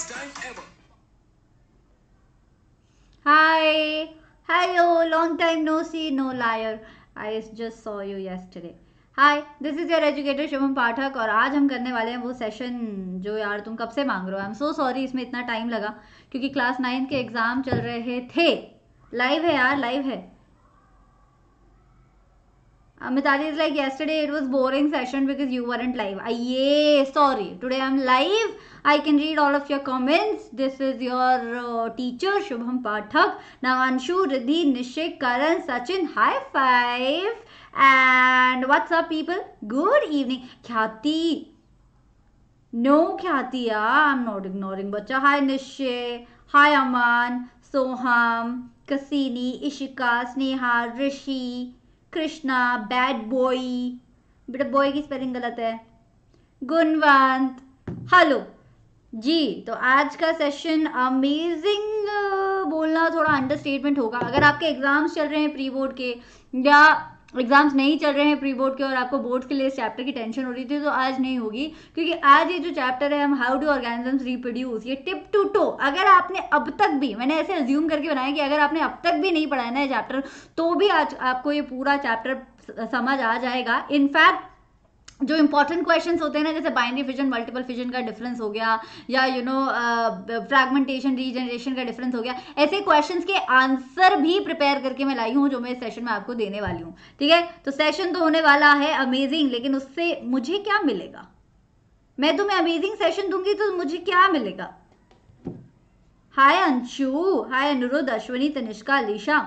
first time ever. Hi. Hello. Long time no see, no liar. I just saw you yesterday. Hi this is your educator Shubham Pathak और आज हम करने वाले हैं वो सेशन जो यार तुम कब से मांग रहे हो. आई एम सो सॉरी इसमें इतना टाइम लगा क्योंकि क्लास 9 के एग्ज़ाम चल रहे थे. लाइव है यार, लाइव है. Mitali is like yesterday it was boring session because you weren't live. ये sorry, today I am live. I can read all of your comments. This is your teacher Shubham Pathak. Now Anshu, Riddhi, Nishik, Karan, Sachin, high five. And what's up people? Good evening. Khyati. No Khyati, I'm not ignoring बच्चा. Hi Nishay. Hi Aman. Soham. Kasini. Ishika. Sneha. Rishi. Krishna. Bad boy. बेटा boy की spelling गलत है. Gunwant. Hello ji. तो आज का session amazing बोलना थोड़ा अंडरस्टेटमेंट होगा. अगर आपके एग्जाम्स चल रहे हैं प्री बोर्ड के या एग्जाम्स नहीं चल रहे हैं प्री बोर्ड के और आपको बोर्ड के लिए इस चैप्टर की टेंशन हो रही थी तो आज नहीं होगी क्योंकि आज ये जो चैप्टर है हम हाउ डू ऑर्गेनिजम्स रिप्रोड्यूस, ये टिप टू टो. अगर आपने अब तक भी, मैंने ऐसे अज्यूम करके बनाया कि अगर आपने अब तक भी नहीं पढ़ा है ना ये चैप्टर तो भी आज आपको ये पूरा चैप्टर समझ आ जाएगा. इनफैक्ट जो इंपॉर्टेंट क्वेश्चंस होते हैं ना जैसे बाइनरी फिजन, मल्टीपल फिजन का डिफरेंस हो गया या यू नो फ्रैगमेंटेशन, रीजनरेशन का डिफरेंस हो गया, ऐसे क्वेश्चंस के आंसर भी प्रिपेयर करके मैं लाई हूँ जो मैं इस सेशन में आपको देने वाली हूँ. ठीक है, तो सेशन तो होने वाला है अमेजिंग, लेकिन उससे मुझे क्या मिलेगा? मैं तुम्हें अमेजिंग सेशन दूंगी तो मुझे क्या मिलेगा? हाय अंशु, हाय अनुरुद्ध, अश्विनी, तनिष्का, अलीशा.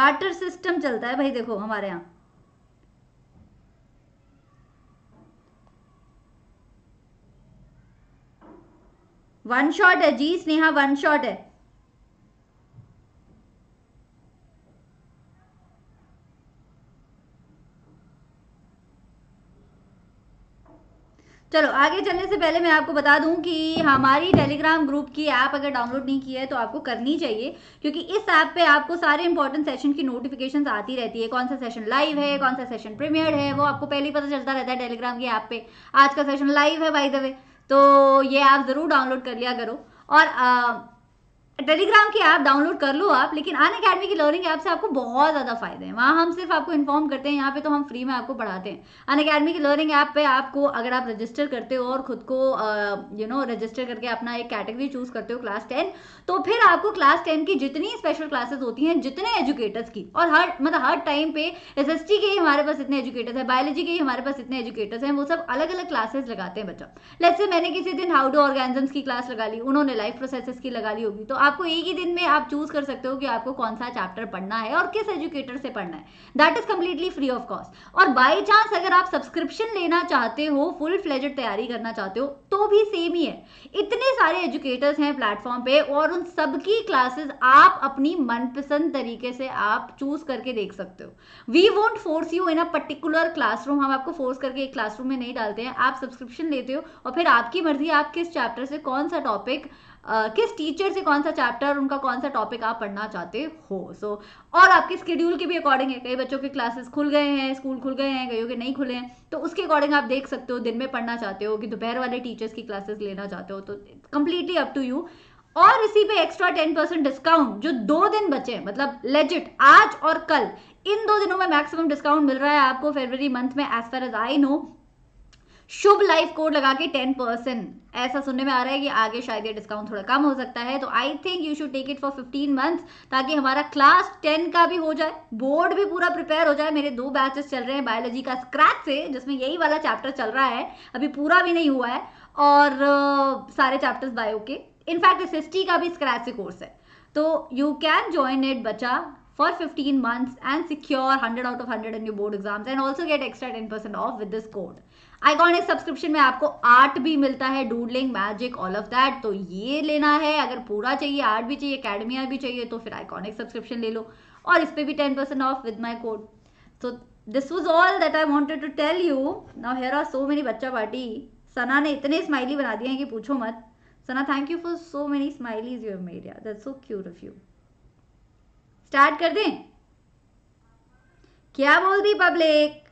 बार्टर सिस्टम चलता है भाई, देखो हमारे यहाँ. वन शॉट है जी स्नेहा, वन शॉट है. चलो आगे चलने से पहले मैं आपको बता दूं कि हमारी टेलीग्राम ग्रुप की ऐप अगर डाउनलोड नहीं की है तो आपको करनी चाहिए क्योंकि इस ऐप पे आपको सारे इंपॉर्टेंट सेशन की नोटिफिकेशंस आती रहती है. कौन सा सेशन लाइव है, कौन सा सेशन प्रीमियर्ड है, वो आपको पहले ही पता चलता रहता है टेलीग्राम की ऐप पे. आज का सेशन लाइव है बाय द वे, तो ये ऐप ज़रूर डाउनलोड कर लिया करो. और टेलीग्राम की ऐप डाउनलोड कर लो आप, लेकिन अनअकैडमी की लर्निंग ऐप से आपको बहुत ज़्यादा फायदे हैं. वहाँ हम सिर्फ आपको इन्फॉर्म करते हैं, यहाँ पे तो हम फ्री में आपको पढ़ाते हैं. अनअकैडमी की लर्निंग ऐप पे आपको, अगर आप रजिस्टर करते हो और खुद को यू नो रजिस्टर करके अपना एक कैटेगरी चूज करते हो क्लास 10, तो फिर आपको क्लास 10 की जितनी स्पेशल क्लासेस होती हैं, जितने एजुकेटर्स की, और हर मतलब हर टाइम पे SST के ही हमारे पास इतने एजुकेटर्स हैं, बायोलॉजी के ही हमारे पास इतने एजुकेटर्स हैं, वो सब अलग अलग क्लासेस लगाते हैं बच्चा. लेट्स से मैंने किसी दिन हाउ डू ऑर्गेनिजम्स की क्लास लगा ली, उन्होंने लाइफ प्रोसेसेस की लगा ली होगी, तो आपको एक ही दिन में आप चूज कर सकते हो कि आपको कौन सा चैप्टर पढ़ना है और किस एजुकेटर से पढ़ना है. That is completely free of cost. और बाय चांस अगर आप सब्सक्रिप्शन लेना चाहते हो, फुल फ्लेज्ड तैयारी करना चाहते हो, तो भी सेम ही है. इतने सारे एजुकेटर्स हैं प्लेटफॉर्म पे और उन सबकी क्लासेस आप अपनी मनपसंद तरीके से आप चूज करके देख सकते हो. We won't force you in a particular classroom. हम आपको फोर्स करके एक क्लासरूम में नहीं डालते हैं. आप सब्सक्रिप्शन लेते हो और फिर आपकी मर्जी आप किस चैप्टर से कौन सा टॉपिक, किस टीचर से कौन सा चैप्टर, उनका कौन सा टॉपिक आप पढ़ना चाहते हो. और आपके स्केड्यूल के भी अकॉर्डिंग है. कई बच्चों के क्लासेस खुल गए हैं, स्कूल खुल गए हैं, कईयों के नहीं खुले हैं, तो उसके अकॉर्डिंग आप देख सकते हो. दिन में पढ़ना चाहते हो कि दोपहर वाले टीचर्स की क्लासेस लेना चाहते हो, तो कंप्लीटली अप टू यू. और इसी पे एक्स्ट्रा 10% डिस्काउंट जो 2 दिन बचे हैं, मतलब लेजिट आज और कल, इन 2 दिनों में मैक्सिमम डिस्काउंट मिल रहा है आपको फरवरी मंथ में as far as I know. Shubh life code लगा के 10%, ऐसा सुनने में आ रहा है कि आगे शायद ये डिस्काउंट थोड़ा कम हो सकता है, तो I think you should take it for 15 months ताकि हमारा क्लास 10 का भी हो जाए, बोर्ड भी पूरा प्रिपेयर हो जाए. मेरे 2 बैचेस चल रहे हैं बायोलॉजी का स्क्रैच से, जिसमें यही वाला चैप्टर चल रहा है, अभी पूरा भी नहीं हुआ है, और सारे चैप्टर्स बायो के. इनफैक्ट SST का भी स्क्रैच से कोर्स है, तो यू कैन ज्वाइन इट बच्चा for 15 months and secure 100 out of 100 in your board exams and also get extra 10% off with this code. Iconic subscription में आपको आर्ट भी मिलता है, doodling, magic, all of that, तो ये लेना है. अगर पूरा चाहिए, आर्ट भी चाहिए, अकेडमिया भी चाहिए, तो फिर आइकॉनिक सब्सक्रिप्शन ले लो और इस पर भी 10% off with my code. So this was all that I wanted to tell you. Now here are so many बच्चा पार्टी. सना ने इतने स्माइली बना दिए हैं कि पूछो मत. Sana, thank you for so many smileys you have made यार, that's so cute of you. Start कर दें? क्या बोल दी public?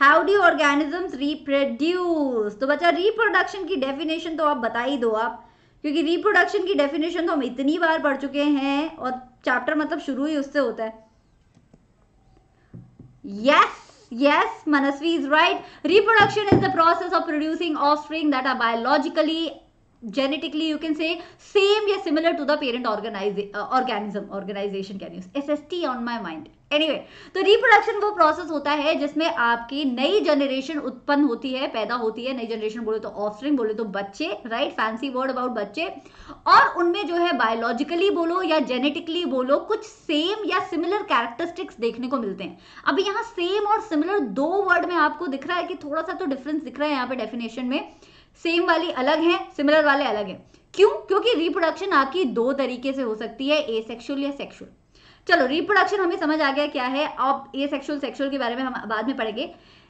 How do organisms reproduce? तो बच्चा रिप्रोडक्शन की डेफिनेशन तो आप बता ही दो आप, क्योंकि रिप्रोडक्शन की डेफिनेशन तो हम इतनी बार पढ़ चुके हैं और चैप्टर मतलब शुरू ही उससे होता है. Yes yes Manasvi is right. Reproduction is the process of producing offspring that are biologically genetically you can say same या similar to the parent organism, organization can use SST on my mind. Anyway, तो reproduction वो process होता है जिसमें आपकी नई generation उत्पन्न होती है, पैदा होती है. नई generation बोले तो offspring, बोले तो बच्चे, right? Fancy word about बच्चे. और उनमें जो है biologically बोलो या genetically बोलो कुछ same या similar characteristics देखने को मिलते हैं. अभी यहाँ same और similar दो word में आपको दिख रहा है कि थोड़ा सा तो difference दिख रहा है यहाँ पे definition में. सेम वाली अलग है, सिमिलर वाले अलग है. क्यों? क्योंकि रिप्रोडक्शन आपकी दो तरीके से हो सकती है, ए सेक्सुअल या सेक्सुअल. चलो रिप्रोडक्शन हमें समझ आ गया क्या है. अब ए सेक्सुअल सेक्सुअल के बारे में हम बाद में पढ़ेंगे.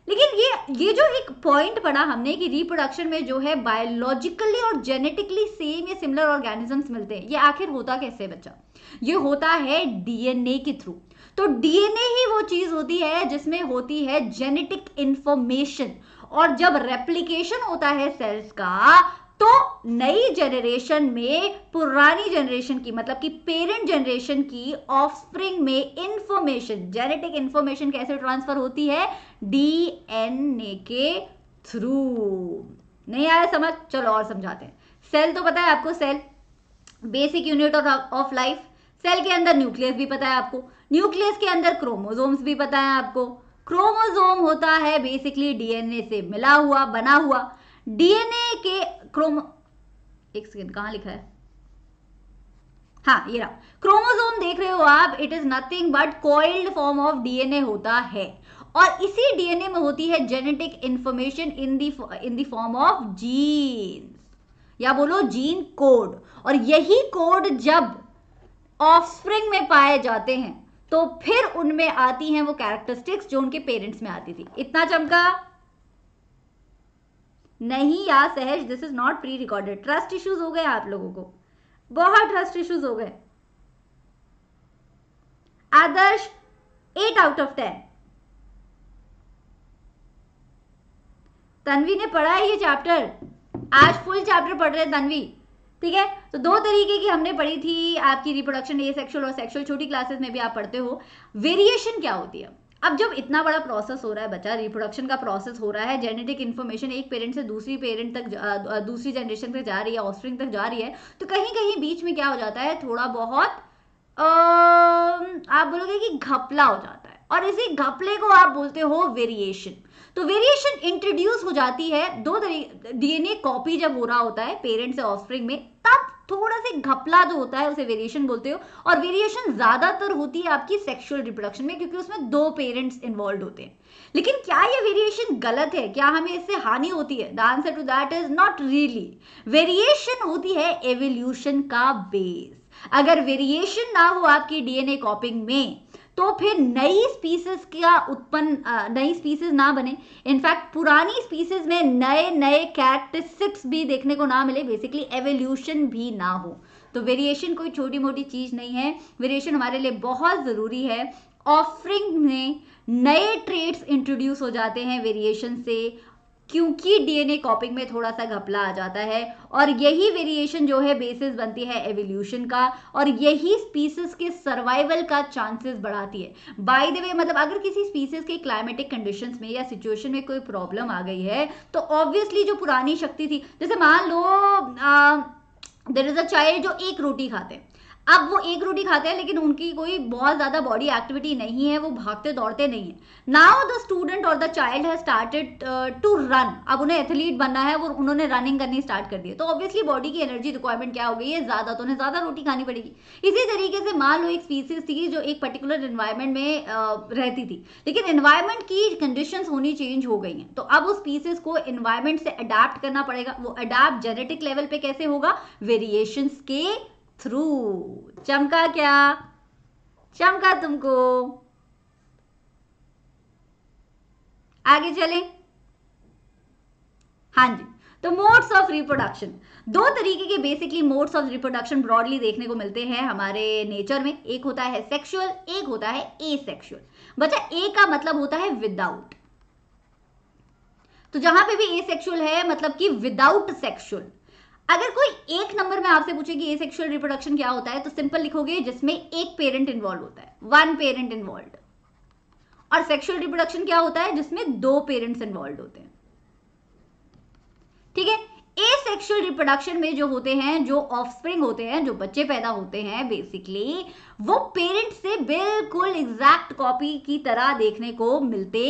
लेकिन ये जो एक पॉइंट पढ़ा हमने कि रिप्रोडक्शन में जो है बायोलॉजिकली और जेनेटिकली सेम या सिमिलर ऑर्गेनिजम्स मिलते हैं, ये आखिर होता कैसे है बच्चा? ये होता है डीएनए के थ्रू. तो डीएनए ही वो चीज होती है जिसमें होती है जेनेटिक इंफॉर्मेशन. और जब रेप्लिकेशन होता है सेल्स का, तो नई जनरेशन में पुरानी जनरेशन की मतलब कि पेरेंट जनरेशन की ऑफस्प्रिंग में इंफॉर्मेशन, जेनेटिक इंफॉर्मेशन कैसे ट्रांसफर होती है? डीएनए के थ्रू. नहीं आया समझ? चलो और समझाते हैं. सेल तो पता है आपको, cell basic unit of life. Cell के अंदर न्यूक्लियस भी पता है आपको, न्यूक्लियस के अंदर क्रोमोसोम्स भी पता है आपको. क्रोमोसोम होता है बेसिकली डीएनए से मिला हुआ, बना हुआ. डीएनए के एक सेकंड, कहाँ लिखा है? हाँ, ये रहा. क्रोमोसोम देख रहे हो आप, it is nothing but coiled form of DNA होता है. और इसी डीएनए में होती है genetic information in the form of genes या बोलो जीन कोड. और यही कोड जब ऑफस्प्रिंग में पाए जाते हैं तो फिर उनमें आती हैं वो कैरेक्टरिस्टिक्स जो उनके पेरेंट्स में आती थी. इतना चमका नहीं यार Sahaj? This is not pre recorded. Trust issues हो गए आप लोगों को, बहुत ट्रस्ट इश्यूज हो गए. आदर्श 8 out of 10. तन्वी ने पढ़ा है ये चैप्टर, आज फुल चैप्टर पढ़ रहे हैं तन्वी, ठीक है? तो दो तरीके की हमने पढ़ी थी आपकी रिप्रोडक्शन, ए सेक्सुअल और सेक्सुअल. छोटी क्लासेस में भी आप पढ़ते हो. वेरिएशन क्या होती है? अब जब इतना बड़ा प्रोसेस हो रहा है बच्चा, रिप्रोडक्शन का प्रोसेस हो रहा है, जेनेटिक इन्फॉर्मेशन एक पेरेंट से दूसरी पेरेंट तक, दूसरी जनरेशन तक जा रही है, ऑफस्प्रिंग तक जा रही है, तो कहीं कहीं बीच में क्या हो जाता है? थोड़ा बहुत आप बोलोगे कि घपला हो जाता है. और इसी घपले को आप बोलते हो वेरिएशन. तो वेरिएशन इंट्रोड्यूस हो जाती है दो तरीके. डीएनए कॉपी जब हो रहा होता है पेरेंट से ऑफस्प्रिंग में, तब थोड़ा सा घपला जो होता है उसे वेरिएशन बोलते हो. और वेरिएशन ज्यादातर होती है आपकी सेक्सुअल रिप्रोडक्शन में, क्योंकि उसमें दो पेरेंट्स इन्वॉल्व होते हैं. लेकिन क्या ये वेरिएशन गलत है? क्या हमें इससे हानि होती है? The answer to that is not really. Variation होती है एवोल्यूशन का बेस. अगर वेरिएशन ना हो आपकी डीएनए कॉपिंग में, तो फिर नई स्पीसीज का उत्पन्न, नई स्पीसीज ना बने. इनफैक्ट पुरानी स्पीसीज में नए नए कैरेक्टरिस्टिक्स भी देखने को ना मिले, बेसिकली एवोल्यूशन भी ना हो. तो वेरिएशन कोई छोटी मोटी चीज नहीं है. वेरिएशन हमारे लिए बहुत जरूरी है. ऑफरिंग में नए ट्रेट्स इंट्रोड्यूस हो जाते हैं वेरिएशन से, क्योंकि डीएनए कॉपिंग में थोड़ा सा घपला आ जाता है. और यही वेरिएशन जो है बेसिस बनती है एवोल्यूशन का, और यही स्पीसीज के सर्वाइवल का चांसेस बढ़ाती है. बाय द वे, मतलब अगर किसी स्पीसीज के क्लाइमेटिक कंडीशंस में या सिचुएशन में कोई प्रॉब्लम आ गई है, तो ऑब्वियसली जो पुरानी शक्ति थी, जैसे मान लो देयर इज अ चाइल्ड जो एक रोटी खाते हैं. अब वो एक रोटी खाते हैं लेकिन उनकी कोई बहुत ज़्यादा बॉडी एक्टिविटी नहीं है, वो भागते दौड़ते नहीं है. नाउ द स्टूडेंट और the child has started to run. अब उन्हें एथलीट बनना है, वो उन्होंने रनिंग करनी स्टार्ट कर दी. तो ऑब्वियसली बॉडी की एनर्जी रिक्वायरमेंट क्या हो गई है? ज़्यादा. तो उन्हें ज़्यादा रोटी खानी पड़ेगी. इसी तरीके से मान लो एक स्पीसीज थी जो एक पर्टिकुलर एनवायरमेंट में रहती थी, लेकिन एनवायरमेंट की कंडीशंस होनी चेंज हो गई हैं. तो अब उस स्पीसीज को एनवायरमेंट से अडाप्ट करना पड़ेगा. वो अडाप्ट जेनेटिक लेवल पर कैसे होगा? वेरिएशंस के थ्रू. चमका क्या? चमका तुमको? आगे चले? हाँ जी. तो मोड्स ऑफ रिप्रोडक्शन, दो तरीके के basically modes of reproduction broadly देखने को मिलते हैं हमारे नेचर में. एक होता है सेक्सुअल, एक होता है एसेक्सुअल. बच्चा ए का मतलब होता है विदाउट, तो जहां पे भी एसेक्सुअल है मतलब कि विदाउट सेक्सुअल। अगर कोई एक नंबर में आपसे पूछे कि एसेक्सुअल रिप्रोडक्शन क्या होता है तो सिंपल लिखोगे जिसमें एक पेरेंट इन्वॉल्व होता है, वन पेरेंट इन्वॉल्व। और सेक्सुअल रिप्रोडक्शन क्या होता है जिसमें दो पेरेंट्स इन्वॉल्व होते हैं। ठीक है, एसेक्सुअल रिप्रोडक्शन में जो होते हैं, जो ऑफस्प्रिंग होते हैं, जो बच्चे पैदा होते हैं बेसिकली, वो पेरेंट से बिल्कुल एग्जैक्ट कॉपी की तरह देखने को मिलते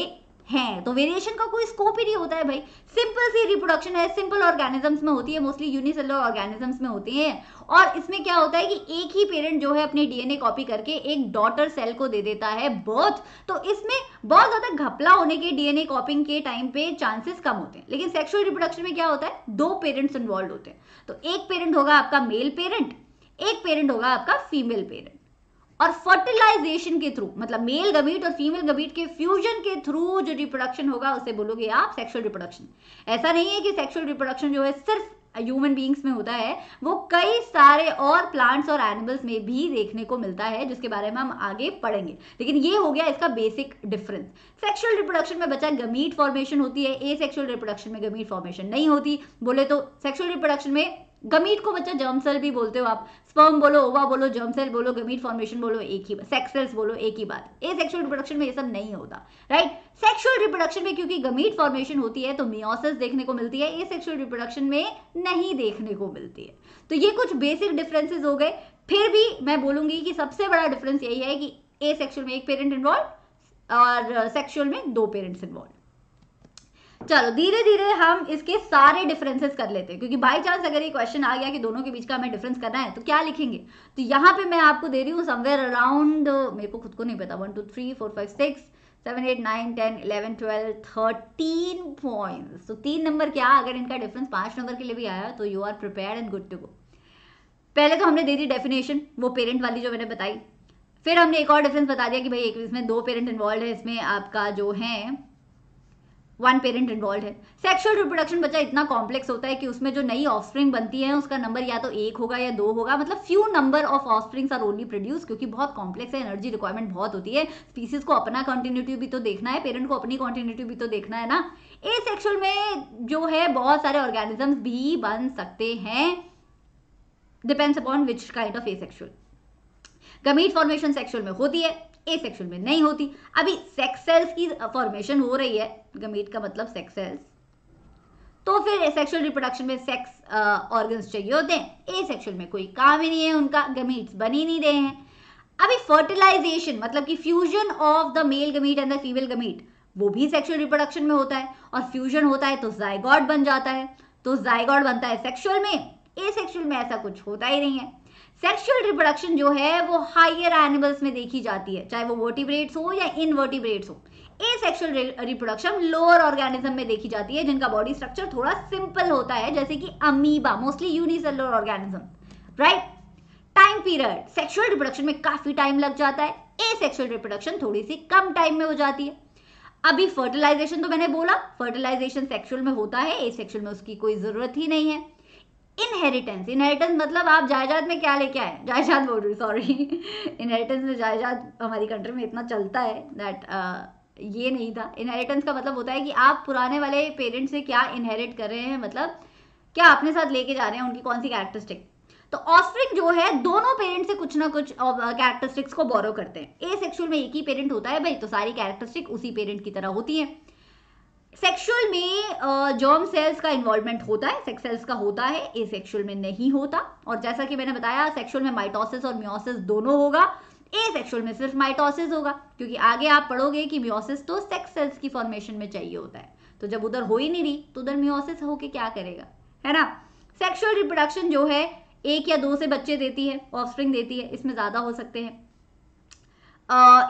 हैं। तो वेरिएशन का कोई स्कोप ही नहीं होता है भाई। सिंपल सी रिप्रोडक्शन है, सिंपल ऑर्गेनिजम्स में होती है, मोस्टली यूनिसेलुलर ऑर्गेनिजम्स में होती है। और इसमें क्या होता है कि एक ही पेरेंट जो है अपने डीएनए कॉपी करके एक डॉटर सेल को दे देता है बर्थ। तो इसमें बहुत ज्यादा घपला होने के डीएनए कॉपिंग के टाइम पे चांसेस कम होते हैं। लेकिन सेक्सुअल रिप्रोडक्शन में क्या होता है, दो पेरेंट्स इन्वॉल्व होते हैं। तो एक पेरेंट होगा आपका मेल पेरेंट, एक पेरेंट होगा आपका फीमेल पेरेंट। और फर्टिलाइजेशन के थ्रू, मतलब मेल गमीट और फीमेल गमीट के फ्यूजन के थ्रू जो रिप्रोडक्शन होगा उसे बोलोगे आप सेक्सुअल रिप्रोडक्शन। ऐसा नहीं है कि सेक्सुअल रिप्रोडक्शन जो है सिर्फ ह्यूमन बीइंग्स में होता है, वो कई सारे और प्लांट्स और एनिमल्स में भी देखने को मिलता है, जिसके बारे में हम आगे पढ़ेंगे। लेकिन ये हो गया इसका बेसिक डिफरेंस। सेक्सुअल रिप्रोडक्शन में बच्चा गमीट फॉर्मेशन होती है, एसेक्सुअल रिप्रोडक्शन में गमीट फॉर्मेशन नहीं होती। बोले तो सेक्सुअल रिप्रोडक्शन में गमीट को बच्चा जर्म सेल भी बोलते हो आप, स्पर्म बोलो, ओवा बोलो, जर्म सेल बोलो, गमीट फॉर्मेशन बोलो, एक ही बात, सेक्स सेल्स बोलो, एक ही बात। एसेक्सुअल रिप्रोडक्शन में ये सब नहीं होता, राइट। सेक्सुअल रिप्रोडक्शन में क्योंकि गमीट फॉर्मेशन होती है तो मियोसिस देखने को मिलती है, एसेक्सुअल रिप्रोडक्शन में नहीं देखने को मिलती है। तो ये कुछ बेसिक डिफरेंसेस हो गए। फिर भी मैं बोलूंगी कि सबसे बड़ा डिफरेंस यही है कि एसेक्सुअल में एक पेरेंट इन्वॉल्व और सेक्सुअल में दो पेरेंट्स इन्वॉल्व। चलो धीरे धीरे हम इसके सारे डिफरेंसेस कर लेते हैं, क्योंकि बाई चांस अगर ये क्वेश्चन आ गया कि दोनों के बीच का हमें डिफरेंस करना है तो क्या लिखेंगे। तो यहाँ पे मैं आपको दे रही हूँ समवेयर अराउंड, मेरे को खुद को नहीं पता, 1 2 3 4 5 6 7 8 9 10 11 12 13 पॉइंट्स। तो 3 नंबर क्या, अगर इनका डिफरेंस 5 नंबर के लिए भी आया तो you are prepared and good to go. पहले तो हमने दे दी डेफिनेशन, वो पेरेंट वाली जो मैंने बताई। फिर हमने एक और डिफरेंस बता दिया कि भाई एक इसमें दो पेरेंट इन्वॉल्व है, इसमें आपका जो है वन पेरेंट इन्वॉल्व है। सेक्सुअल रिप्रोडक्शन बच्चा इतना कॉम्प्लेक्स होता है कि उसमें जो नई ऑफस्प्रिंग बनती है उसका नंबर या तो एक होगा या दो होगा, मतलब few number of offsprings are only produce, क्योंकि बहुत कॉम्प्लेक्स है, एनर्जी रिक्वायरमेंट बहुत होती है। स्पीसीज को अपना कंटिन्यूटी भी तो देखना है, पेरेंट को अपनी कंटिन्यूटी भी तो देखना है ना। एसेक्सुअल में जो है बहुत सारे ऑर्गेनिजम्स भी बन सकते हैं, depends upon which kind of asexual. Gamete formation sexual में होती है, एसेक्सुअल में नहीं होती। अभी सेक्स सेल्स की फॉर्मेशन हो रही है, गमीट का मतलब सेक्स सेल्स, तो फिर एसेक्सुअल रिप्रोडक्शन में सेक्स ऑर्गन्स चाहिए होते हैं। एसेक्सुअल में कोई काम ही नहीं है उनका, गमीट्स बन ही नहीं रहे हैं। अभी फर्टिलाइजेशन मतलब कि fusion of the male gamete and the female gamete, वो भी सेक्सुअल रिप्रोडक्शन में होता है। और फ्यूजन होता है तो जायगॉट बन जाता है, तो जायगॉट बनता है सेक्सुअल में। एसेक्सुअल में ऐसा कुछ होता ही नहीं है। सेक्सुअल रिप्रोडक्शन जो है वो हायर एनिमल्स में देखी जाती है, चाहे वो वर्टिब्रेट्स हो या इनवर्टिब्रेट्स हो। एसेक्सुअल रिप्रोडक्शन लोअर ऑर्गेनिज्म में देखी जाती है, जिनका बॉडी स्ट्रक्चर थोड़ा सिंपल होता है, जैसे कि amoeba, mostly unicellular organism, right. Time period sexual reproduction में काफी टाइम लग जाता है, एसेक्सुअल रिप्रोडक्शन थोड़ी सी कम टाइम में हो जाती है। अभी फर्टिलाइजेशन तो मैंने बोला, फर्टिलाइजेशन सेक्सुअल में होता है, एसेक्सुअल में उसकी कोई जरूरत ही नहीं है। इनहेरिटेंस, इनहेरिटेंस मतलब आप जायदाद में क्या लेके आए, जायदाद बोल रही हूँ, सॉरी, इनहेरिटेंस में जायदाद हमारी कंट्री में इतना चलता है दैट ये नहीं था। इनहेरिटेंस का मतलब होता है कि आप पुराने वाले पेरेंट्स से क्या इनहेरिट कर रहे हैं, मतलब क्या अपने साथ लेके जा रहे हैं, उनकी कौन सी कैरेक्टरिस्टिक। तो ऑफस्प्रिंग जो है दोनों पेरेंट से कुछ ना कुछ कैरेक्टरिस्टिक्स को बोरो करते हैं। एसेक्सुअल में एक ही पेरेंट होता है भाई, तो सारी कैरेक्टरिस्टिक उसी पेरेंट की तरह होती है। सेक्सुअल में जर्म सेल्स का इन्वॉल्वमेंट होता है, सेक्स सेल्स का होता है, एसेक्सुअल में नहीं होता। और जैसा कि मैंने बताया, सेक्सुअल में माइटोसिस और मियोसिस दोनों होगा, एसेक्सुअल में सिर्फ माइटोसिस होगा, क्योंकि आगे आप पढ़ोगे कि मियोसिस तो सेक्स सेल्स की फॉर्मेशन में चाहिए होता है, तो जब उधर हो ही नहीं रही तो उधर मियोसिस होके क्या करेगा, है ना। सेक्सुअल रिप्रोडक्शन जो है एक या दो से बच्चे देती है, ऑफस्प्रिंग देती है, इसमें ज्यादा हो सकते हैं।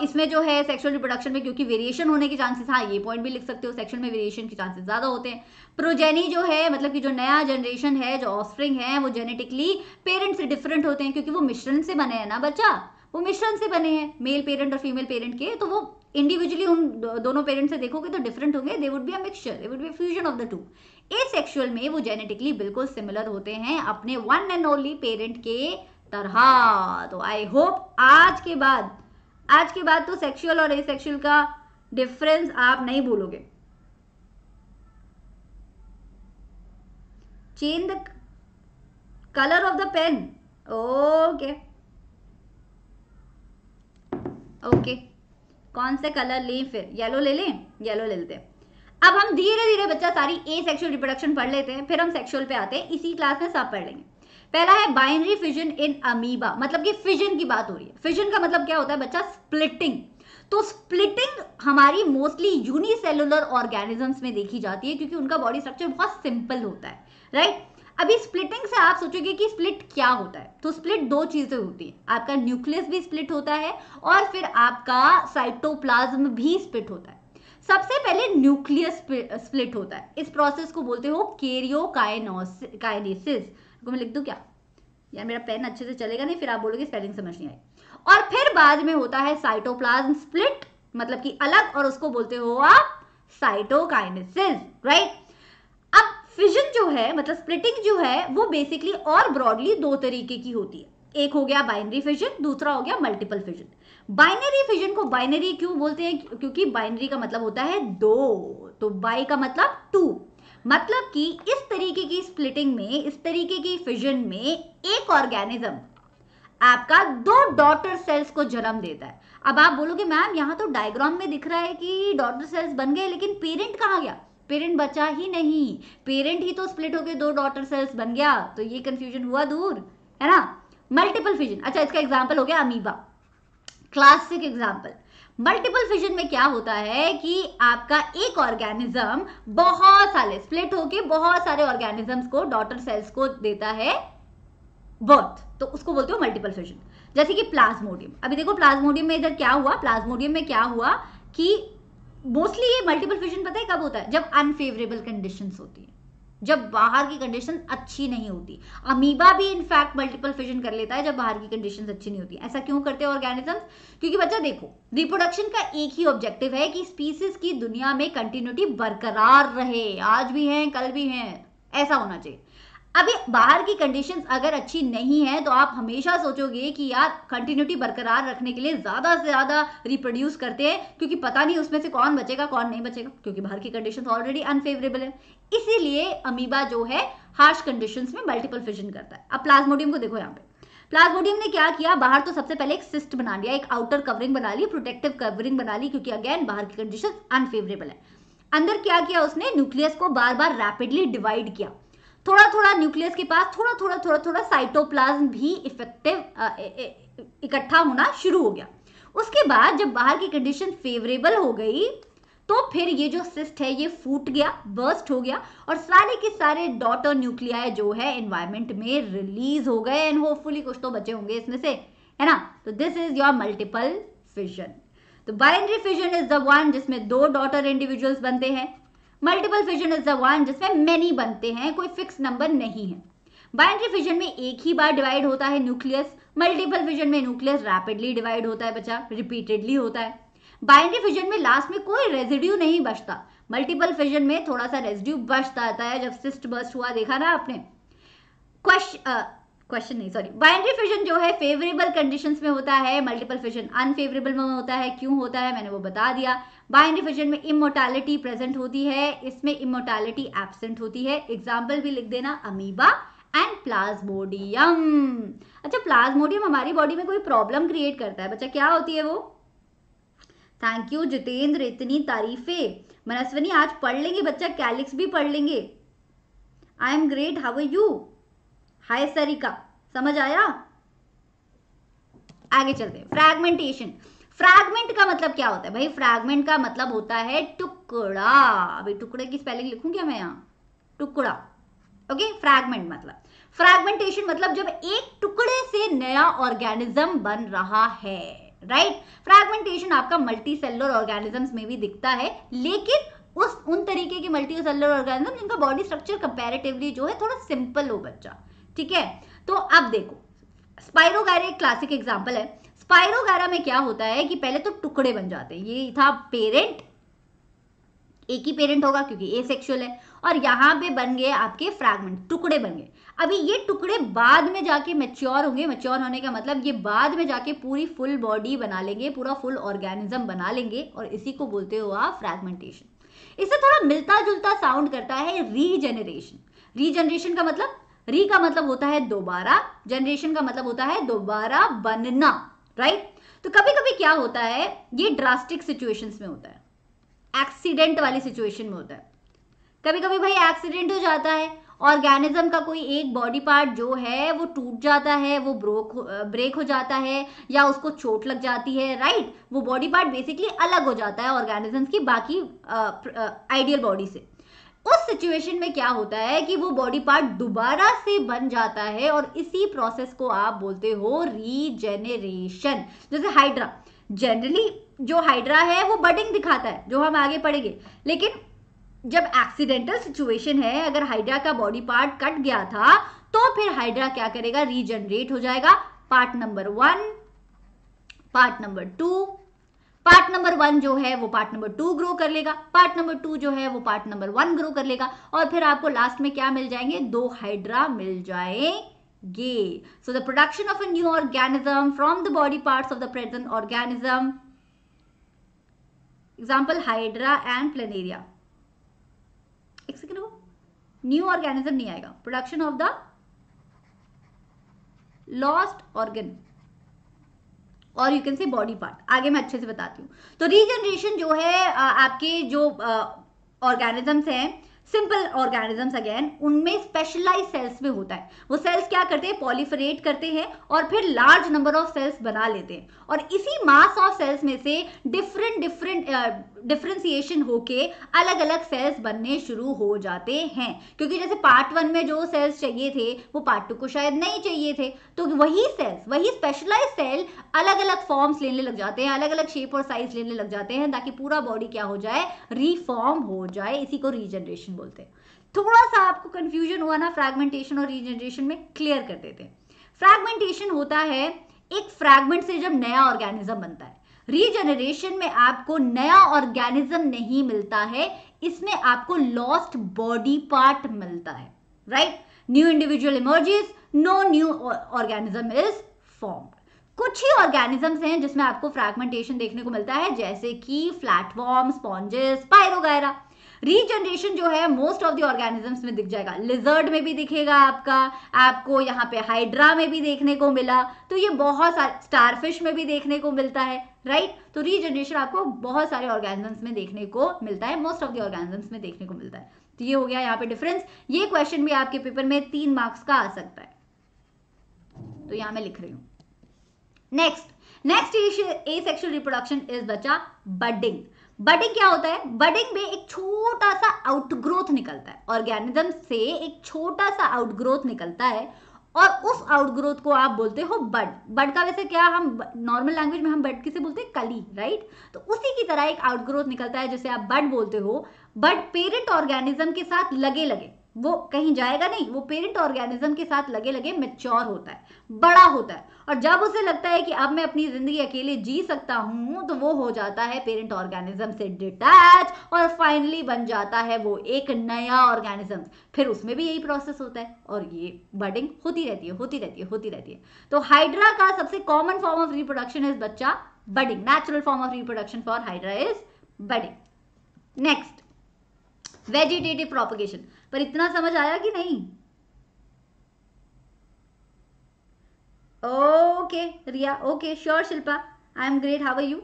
इसमें जो है सेक्सुअल रिप्रोडक्शन में क्योंकि वेरिएशन होने के चांसेस, हाँ ये पॉइंट भी लिख सकते हो, सेक्सुअल में वेरिएशन के चांसेस ज़्यादा होते हैं। प्रोजेनी जो है मतलब कि जो नया जनरेशन है, जो ऑफस्प्रिंग है, वो जेनेटिकली पेरेंट्स से डिफरेंट होते हैं, क्योंकि वो मिश्रण से बने हैं ना बच्चा, वो मिश्रण से बने हैं मेल पेरेंट और फीमेल पेरेंट के, तो वो इंडिविजुअली उन दोनों पेरेंट से देखोगे तो डिफरेंट होंगे, they would be a mixture, they would be fusion of the two. Asexual में वो जेनेटिकली बिल्कुल सिमिलर होते हैं अपने वन एंड ओनली पेरेंट के तरह। तो आई होप आज के बाद तो सेक्सुअल और एसेक्सुअल का डिफरेंस आप नहीं भूलोगे। Change the color of the pen. Okay. Okay. कौन से कलर लें फिर? येलो ले लें? येलो ले लेते हैं. अब हम धीरे धीरे बच्चा सारी एसेक्सुअल रिप्रोडक्शन पढ़ लेते हैं, फिर हम सेक्सुअल पे आते हैं. इसी क्लास में सब पढ़ लेंगे. पहला है बाइनरी फिजन इन अमीबा, मतलब कि फिजन की बात हो रही है. फिजन का मतलब क्या होता है बच्चा? स्प्लिटिंग. तो स्प्लिटिंग हमारी मोस्टली यूनिसेलुलर ऑर्गेनिजम्स में देखी जाती है, क्योंकि उनका बॉडी स्ट्रक्चर बहुत सिंपल होता है. राइट. अभी स्प्लिटिंग से आप सोचोगे कि स्प्लिट क्या होता है, तो स्प्लिट दो चीजें होती है. आपका न्यूक्लियस भी स्प्लिट होता है और फिर आपका साइटोप्लाज्म भी स्प्लिट होता है. सबसे पहले न्यूक्लियस स्प्लिट होता है. इस प्रोसेस को बोलते हो कैरियोकाइनेसिस. मैं लिख दूं क्या यार, मेरा पेन अच्छे से चलेगा नहीं, फिर आप बोलोगे स्पेलिंग समझ नहीं आई. और फिर बाद में होता है साइटोप्लाज्म स्प्लिट, मतलब कि अलग, और उसको बोलते हो आप साइटोकाइनेसिस. राइट. अब फिजन जो है, मतलब स्प्लिटिंग जो है, वो बेसिकली और ब्रॉडली दो तरीके की होती है. एक हो गया बाइनरी फिजन, दूसरा हो गया मल्टीपल फिजन. बाइनरी फिजन को बाइनरी क्यों बोलते हैं? क्योंकि बाइनरी का मतलब होता है दो, तो बाई का मतलब टू. मतलब कि इस तरीके की स्प्लिटिंग में, इस तरीके की फिजन में एक ऑर्गेनिज्म आपका दो डॉटर सेल्स को जन्म देता है. अब आप बोलोगे मैम यहाँ तो डायग्राम में दिख रहा है कि डॉटर सेल्स बन गए, लेकिन पेरेंट कहाँ गया? पेरेंट बचा ही नहीं. पेरेंट ही तो स्प्लिट होकर दो डॉटर सेल्स बन गया, तो ये कंफ्यूजन हुआ दूर, है ना. मल्टीपल फिजन, अच्छा इसका एग्जाम्पल हो गया amoeba, classic example. Multiple fission में क्या होता है कि आपका एक ऑर्गेनिज्म बहुत सारे स्प्लिट होके बहुत सारे ऑर्गेनिजम्स को, डॉटर सेल्स को देता है बर्थ, तो उसको बोलते हो मल्टीपल फिजन. जैसे कि प्लाज्मोडियम. अभी देखो प्लाज्मोडियम में इधर क्या हुआ, प्लाज्मोडियम में क्या हुआ कि मोस्टली ये मल्टीपल फिजन पता है कब होता है? जब अनफेवरेबल कंडीशंस होती है, जब बाहर की कंडीशन अच्छी नहीं होती. अमीबा भी इनफैक्ट मल्टीपल फिजन कर लेता है जब बाहर की कंडीशन अच्छी नहीं होती. ऐसा क्यों करते हैं ऑर्गेनिजम्स? क्योंकि बच्चा देखो, रिप्रोडक्शन का एक ही ऑब्जेक्टिव है कि स्पीसीज की दुनिया में कंटिन्यूटी बरकरार रहे, आज भी हैं कल भी हैं, ऐसा होना चाहिए. अभी बाहर की कंडीशंस अगर अच्छी नहीं है तो आप हमेशा सोचोगे कि यार कंटिन्यूटी बरकरार रखने के लिए ज़्यादा से ज़्यादा रिप्रोड्यूस करते हैं, क्योंकि पता नहीं उसमें से कौन बचेगा कौन नहीं बचेगा, क्योंकि बाहर की कंडीशंस ऑलरेडी अनफेवरेबल है. इसीलिए अमीबा जो है हार्श कंडीशंस में मल्टीपल फिजन करता है. अब प्लाज्मोडियम को देखो, यहाँ पे प्लाज्मोडियम ने क्या किया, बाहर तो सबसे पहले एक सिस्ट बना लिया, एक आउटर कवरिंग बना ली, प्रोटेक्टिव कवरिंग बना ली, क्योंकि अगेन बाहर की कंडीशंस अनफेवरेबल है. अंदर क्या किया उसने, न्यूक्लियस को बार बार रैपिडली डिवाइड किया. थोड़ा थोड़ा न्यूक्लियस के पास थोड़ा थोड़ा साइटोप्लाज्म भी इफेक्टिव इकट्ठा होना शुरू हो गया. उसके बाद जब बाहर की कंडीशन फेवरेबल हो गई तो फिर ये जो सिस्ट है ये फूट गया, बर्स्ट हो गया, और सारे के सारे डॉटर न्यूक्लियाई जो है एनवायरनमेंट में रिलीज हो गए, एंड होपफुली कुछ तो बचे होंगे इसमें से, है ना. तो this is your multiple fission. तो binary fission is the one जिसमें दो डॉटर इंडिविजुअल्स बनते हैं. Multiple fission is the one जिसमें मेनी बनते हैं, कोई फिक्स नंबर नहीं है. बाइनरी फिजन में एक ही बार डिवाइड होता है न्यूक्लियस, मल्टीपल फिजन में न्यूक्लियस रैपिडली डिवाइड होता है बच्चा, रिपीटेडली होता है. बाइनरी फिजन में लास्ट में कोई रेजिड्यू नहीं बचता. मल्टीपल फिजन में थोड़ा सा रेजिड्यू बचता आता है जब सिस्ट बर्स्ट हुआ, देखा ना आपने. बाइनरी फिजन जो है फेवरेबल कंडीशंस में होता है, मल्टीपल फिजन अनफेवरेबल में होता है. क्यों होता है मैंने वो बता दिया. बाइनरी फिजन में इमोर्टैलिटी प्रेजेंट होती है, इसमें इमोर्टैलिटी एब्सेंट होती है. एग्जाम्पल भी लिख देना, अमीबा एंड प्लाज्मोडियम. अच्छा प्लाज्मोडियम हमारी बॉडी में कोई प्रॉब्लम क्रिएट करता है बच्चा, क्या होती है वो? थैंक यू जितेंद्र, इतनी तारीफें. मनस्विनी आज पढ़ लेंगे बच्चा, कैलिक्स भी पढ़ लेंगे. I am great, how are you? Hi Sarika, समझ आया? आगे चलते हैं. फ्रैगमेंटेशन. फ्रैगमेंट का मतलब क्या होता है भाई? फ्रैगमेंट का मतलब होता है टुकड़ा. अभी टुकड़े की स्पेलिंग लिखूं क्या मैं यहाँ? टुकड़ा. ओके. फ्रैगमेंट मतलब फ्रैगमेंटेशन, मतलब जब एक टुकड़े से नया ऑर्गेनिज्म बन रहा है. राइट. फ्रैगमेंटेशन आपका मल्टी सेलुलर ऑर्गेनिजम्स में भी दिखता है, लेकिन उन तरीके के मल्टी सेलुलर ऑर्गेनिज्म जिनका बॉडी स्ट्रक्चर कंपेरेटिवली जो है थोड़ा सिंपल हो बच्चा, ठीक है. तो अब देखो स्पाइरोगायरा एक क्लासिक एग्जाम्पल है. स्पाइरोगायरा में क्या होता है कि पहले तो टुकड़े बन जाते हैं. ये था पेरेंट, एक ही पेरेंट होगा क्योंकि एसेक्सुअल है, और यहाँ पे बन गए आपके फ्रैगमेंट, टुकड़े बन गए. अभी ये टुकड़े बाद में जाके मैच्योर होंगे. मैच्योर होने का मतलब ये बाद में जाके पूरी फुल बॉडी बना लेंगे, पूरा फुल ऑर्गेनिज्म बना लेंगे, और इसी को बोलते हो आप फ्रैगमेंटेशन. इससे थोड़ा मिलता जुलता साउंड करता है रीजेनरेशन. रीजनरेशन का मतलब, री का मतलब होता है दोबारा, जनरेशन का मतलब होता है दोबारा बनना, राइट। तो कभी कभी क्या होता है, ये ड्रास्टिक सिचुएशंस में होता है, एक्सीडेंट वाली सिचुएशन में होता है। कभी कभी भाई एक्सीडेंट हो जाता है, ऑर्गेनिज्म का कोई एक बॉडी पार्ट जो है वो टूट जाता है, वो ब्रेक हो जाता है या उसको चोट लग जाती है, राइट। वो बॉडी पार्ट बेसिकली अलग हो जाता है ऑर्गेनिजम्स की बाकी आइडियल बॉडी से। उस सिचुएशन में क्या होता है कि वो बॉडी पार्ट दोबारा से बन जाता है और इसी प्रोसेस को आप बोलते हो रीजेनरेशन। जैसे हाइड्रा, जनरली जो हाइड्रा है वो बडिंग दिखाता है, जो हम आगे पढ़ेंगे, लेकिन जब एक्सीडेंटल सिचुएशन है, अगर हाइड्रा का बॉडी पार्ट कट गया था तो फिर हाइड्रा क्या करेगा, रीजनरेट हो जाएगा। Part number 1, part number 2, part number 1 जो है वो पार्ट नंबर 2 ग्रो कर लेगा, पार्ट नंबर 2 जो है वो पार्ट नंबर 1 ग्रो कर लेगा, और फिर आपको लास्ट में क्या मिल जाएंगे, 2 हाइड्रा मिल जाएंगे। So the production of a new organism from the body parts of the present organism, example hydra and planaria. एक सेकंड, वो न्यू ऑर्गेनिज्म नहीं आएगा, production of the lost organ और you can say body part, आगे मैं अच्छे से बताती हूँ। तो रीजनरेशन जो है आपके जो ऑर्गेनिजम्स हैं, सिंपल ऑर्गेनिजम्स अगेन, उनमें स्पेशलाइज सेल्स में होता है। वो सेल्स क्या करते हैं, पॉलीफरेट करते हैं और फिर लार्ज नंबर ऑफ सेल्स बना लेते हैं, और इसी मास ऑफ सेल्स में से डिफ्रेंसिएशन होके अलग अलग सेल्स बनने शुरू हो जाते हैं। क्योंकि जैसे पार्ट 1 में जो सेल्स चाहिए थे वो पार्ट 2 को शायद नहीं चाहिए थे, तो वही सेल्स, वही स्पेशलाइज सेल अलग अलग फॉर्म्स लेने लग जाते हैं, अलग अलग शेप और साइज लेने लग जाते हैं, ताकि पूरा बॉडी क्या हो जाए, रिफॉर्म हो जाए। इसी को रीजनरेशन बोलते हैं। थोड़ा सा आपको कंफ्यूजन हुआ ना फ्रैगमेंटेशन और रीजनरेशन में, क्लियर कर देते हैं। फ्रैगमेंटेशन होता है एक फ्रैगमेंट से जब नया ऑर्गेनिज्म बनता है, रीजनरेशन में आपको नया ऑर्गेनिज्म नहीं मिलता है, इसमें आपको लॉस्ट बॉडी पार्ट मिलता है, right. New individual emerges, no new organism is formed. कुछ ही ऑर्गेनिजम्स हैं जिसमें आपको फ्रैगमेंटेशन देखने को मिलता है, जैसे कि फ्लैटवॉर्म, स्पॉन्जेस, पायरोगायरा। रीजनरेशन जो है मोस्ट ऑफ द ऑर्गेनिजम्स में दिख जाएगा, लिजर्ड में भी दिखेगा आपका, आपको यहाँ पे हाइड्रा में भी देखने को मिला, तो ये बहुत सारे, स्टारफिश में भी देखने को मिलता है, राइट। तो रीजनरेशन आपको बहुत सारे ऑर्गेनिजम्स में देखने को मिलता है, मोस्ट ऑफ द ऑर्गेनिजम्स में देखने को मिलता है। तो ये हो गया यहाँ पे डिफरेंस। ये क्वेश्चन भी आपके पेपर में 3 मार्क्स का आ सकता है, तो यहाँ मैं लिख रही हूँ। नेक्स्ट एसेक्सुअल रिप्रोडक्शन इज बच्चा बडिंग। बडिंग क्या होता है, बडिंग में एक छोटा सा आउटग्रोथ निकलता है, ऑर्गेनिज्म से एक छोटा सा आउटग्रोथ निकलता है और उस आउटग्रोथ को आप बोलते हो बड। बड का वैसे क्या, हम नॉर्मल लैंग्वेज में हम बड किसे बोलते हैं, कली, राइट। तो उसी की तरह एक आउटग्रोथ निकलता है जिसे आप बड बोलते हो। बड पेरेंट ऑर्गेनिज्म के साथ लगे वो कहीं जाएगा नहीं, वो पेरेंट ऑर्गेनिज्म के साथ लगे मैच्योर होता है, बड़ा होता है, और जब उसे लगता है कि अब मैं अपनी जिंदगी अकेले जी सकता हूँ, तो वो हो जाता है पेरेंट ऑर्गेनिज्म से डिटैच और फाइनली बन जाता है वो एक नया ऑर्गेनिज्म। फिर उसमें भी यही प्रोसेस होता है और ये बडिंग होती रहती है, होती रहती है, होती रहती है। तो हाइड्रा का सबसे common form of reproduction is बच्चा budding. Natural form of reproduction for hydra is budding. Next vegetative propagation, पर इतना समझ आया कि नहीं? Okay Riya, okay sure Shilpa, I am great, how are you.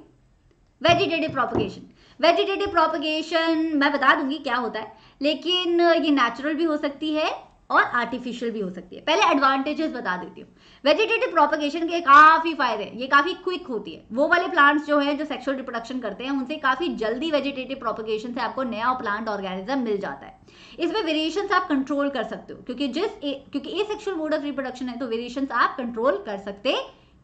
Vegetative propagation, vegetative propagation मैं बता दूंगी क्या होता है, लेकिन ये नेचुरल भी हो सकती है और आर्टिफिशियल भी हो सकती है। पहले एडवांटेजेस बता देती हूँ। वेजिटेटिव प्रोपगेशन के काफ़ी फायदे हैं, ये काफ़ी क्विक होती है। वो वाले प्लांट्स जो हैं जो सेक्सुअल रिप्रोडक्शन करते हैं, उनसे काफ़ी जल्दी वेजिटेटिव प्रोपगेशन से आपको नया प्लांट ऑर्गेनिज्म मिल जाता है। इसमें वेरिएशंस आप कंट्रोल कर सकते हो, क्योंकि एसेक्सुअल मोड ऑफ रिप्रोडक्शन है, तो वेरिएशंस आप कंट्रोल कर सकते